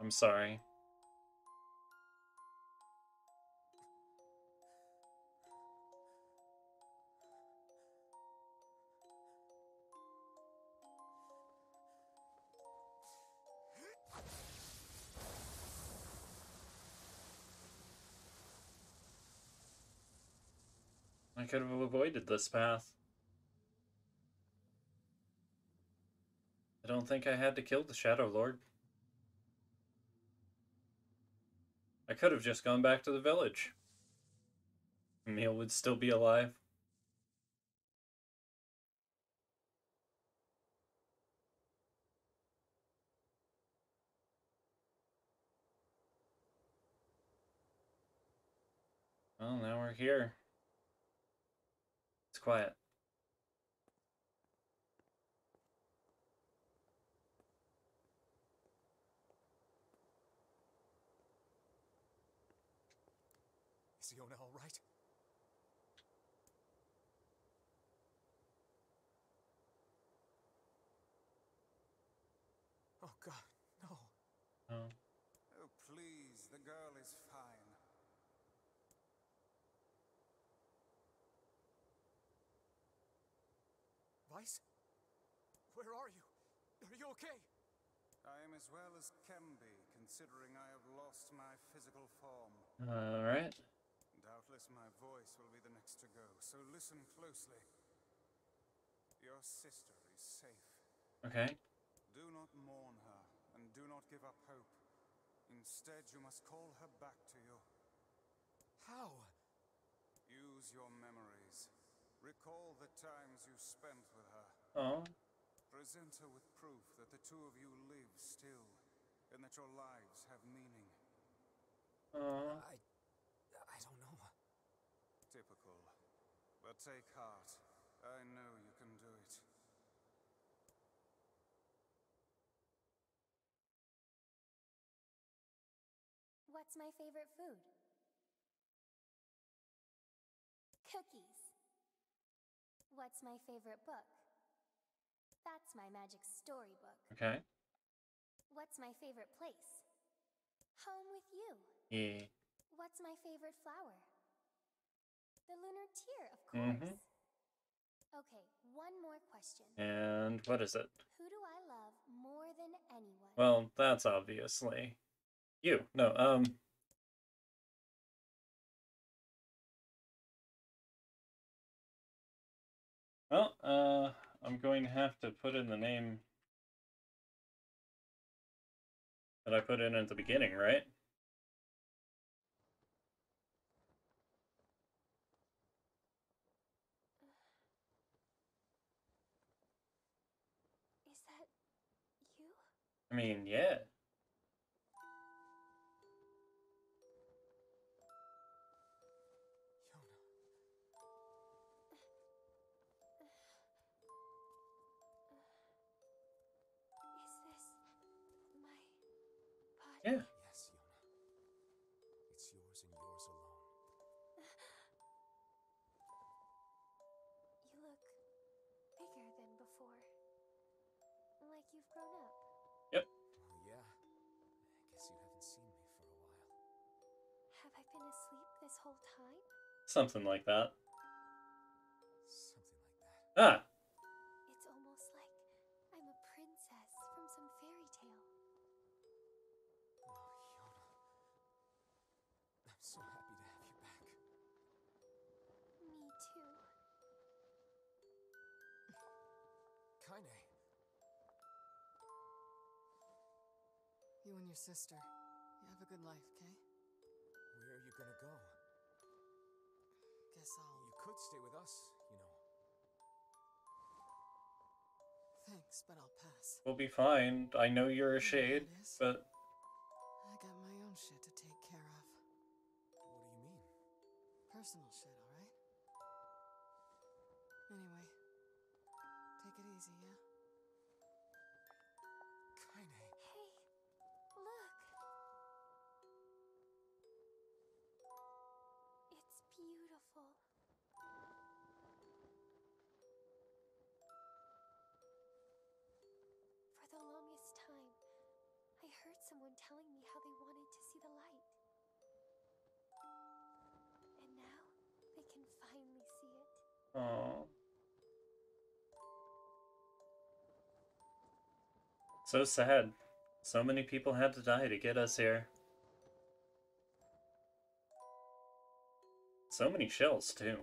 I'm sorry. I could have avoided this path. I don't think I had to kill the Shadow Lord. I could have just gone back to the village. Emil would still be alive. Well, now we're here. Quiet. Is Yona all right? Oh God, no. No. Oh please, the girl is fine. Weiss? Where are you? Are you okay? I am as well as can be, considering I have lost my physical form. Alright. Doubtless my voice will be the next to go, so listen closely. Your sister is safe. Okay. Do not mourn her, and do not give up hope. Instead, you must call her back to you. How? Use your memories. Recall the times you spent with her. Oh. Present her with proof that the two of you live still, and that your lives have meaning. Oh. I, I don't know. Typical. But take heart. I know you can do it. What's my favorite food? Cookies. What's my favorite book? That's my magic storybook. Okay. What's my favorite place? Home with you. Yeah. What's my favorite flower? The lunar tear, of course. Mm-hmm. Okay, one more question. And what is it? Who do I love more than anyone. Well, that's obviously you. No, um. Well, uh, I'm going to have to put in the name that I put in at the beginning, right? Is that you? I mean, yeah. Yeah. Yes, Yona. It's yours and yours alone. You look bigger than before. Like you've grown up. Yep. Well, yeah. I guess you haven't seen me for a while. Have I been asleep this whole time? Something like that. Something like that. Ah! It's almost like I'm a princess from some fairy tale. So happy to have you back. Me too. Kaine. You and your sister. You have a good life, okay? Where are you gonna go? Guess I'll... You could stay with us, you know. Thanks, but I'll pass. We'll be fine. I know you're a shade, but... I got my own shit to take care of. Personal shit, all right? Anyway, take it easy, yeah? Kaine. Hey, look! It's beautiful. For the longest time, I heard someone telling me how they wanted to see the light. Oh. So sad. So many people had to die to get us here. So many shells, too.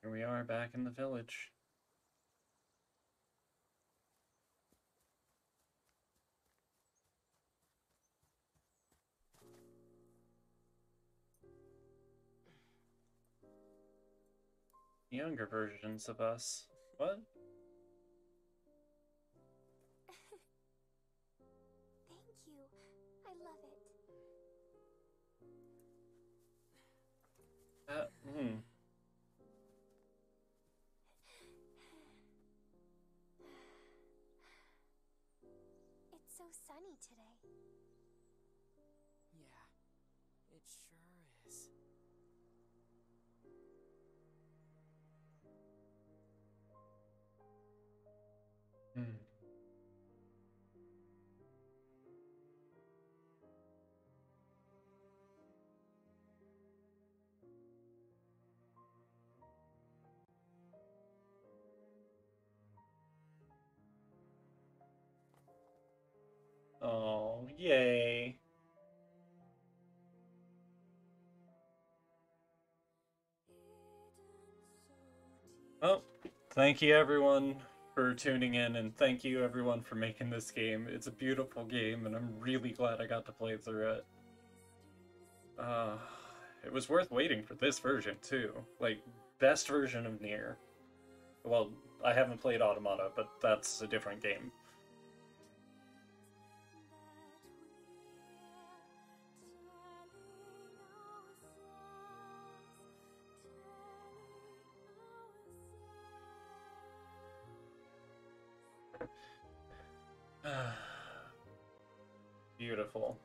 Here we are back in the village. Younger versions of us. What? Thank you. I love it. Uh, hmm. Sunny today. Yeah, it sure is. Hmm. Oh, yay. Well, thank you everyone for tuning in, and thank you everyone for making this game. It's a beautiful game, and I'm really glad I got to play through it. Uh, it was worth waiting for this version, too. Like, best version of Nier. Well, I haven't played Automata, but that's a different game. Beautiful.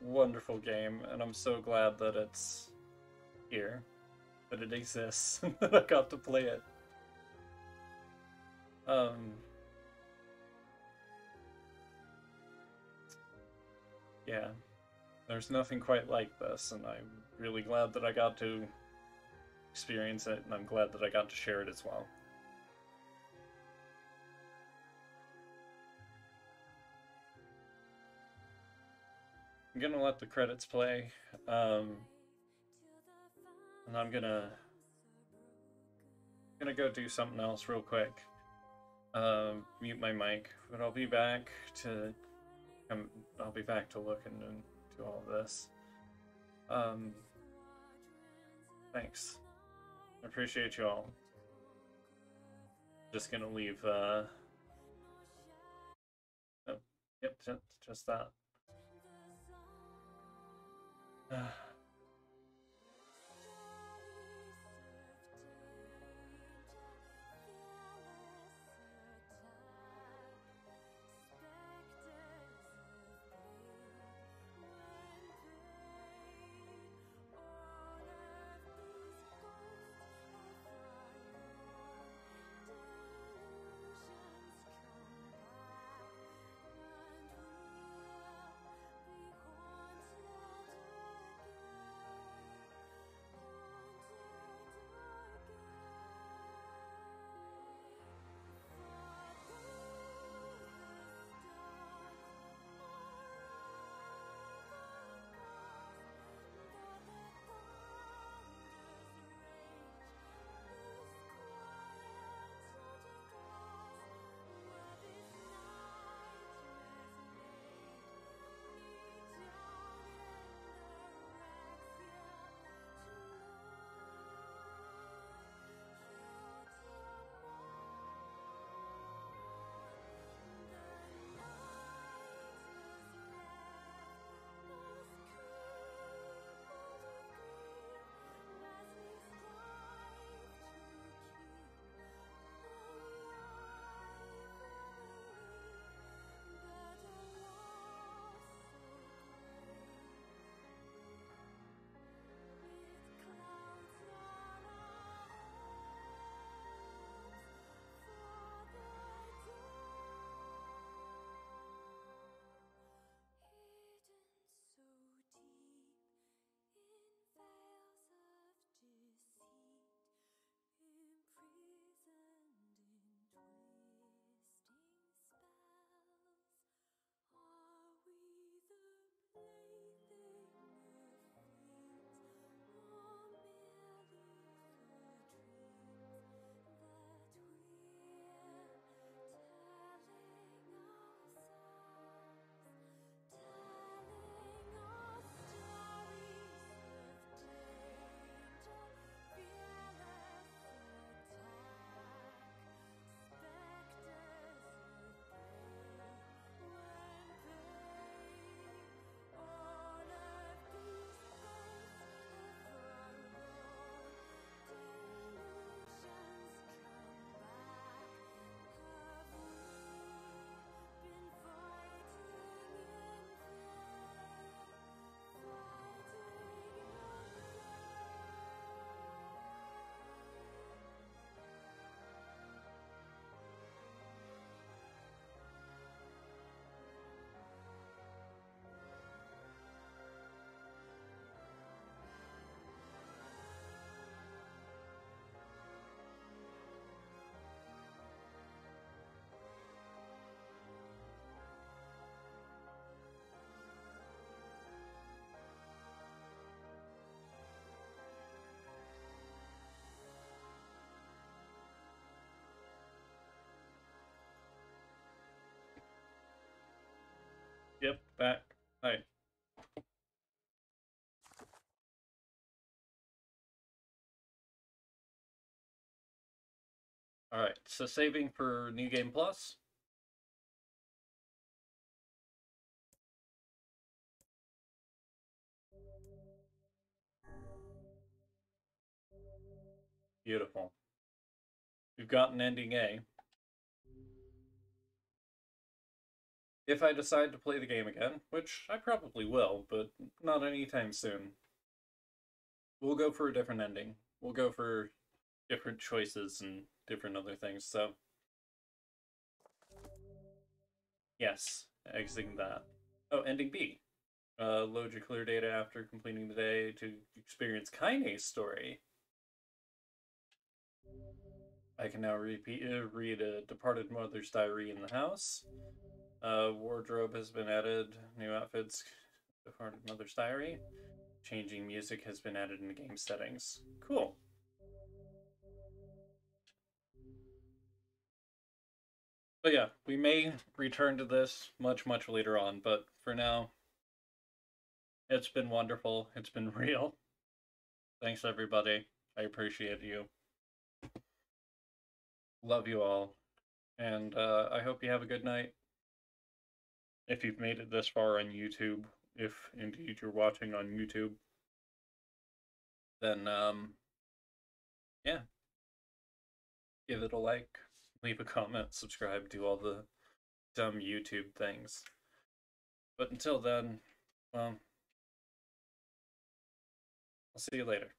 Wonderful game, and I'm so glad that it's here, that it exists, and that I got to play it. Um... Yeah. There's nothing quite like this, and I'm really glad that I got to experience it, and I'm glad that I got to share it as well. I'm gonna let the credits play, um, and I'm gonna gonna go do something else real quick. Um, mute my mic, but I'll be back to um, I'll be back to look into all of this. Um, thanks, I appreciate you all. Just gonna leave. Uh, oh, yep, just, just that. Yep, back. Hi. Alright, so saving for New Game Plus. Beautiful. We've got an ending A. if I decide to play the game again, which I probably will, but not anytime soon. We'll go for a different ending. We'll go for different choices and different other things, so... Yes, exiting that. Oh, ending B. Uh, load your clear data after completing the day to experience Kaine's story. I can now repeat, uh, read a departed mother's diary in the house. Uh, wardrobe has been added. New outfits, departed mother's diary. Changing music has been added in the game settings. Cool. But yeah, we may return to this much, much later on, but for now, it's been wonderful. It's been real. Thanks, everybody. I appreciate you. Love you all. And uh, I hope you have a good night. If you've made it this far on YouTube, if indeed you're watching on YouTube, then, um, yeah. Give it a like. Leave a comment, subscribe, do all the dumb YouTube things. But until then, well, I'll see you later.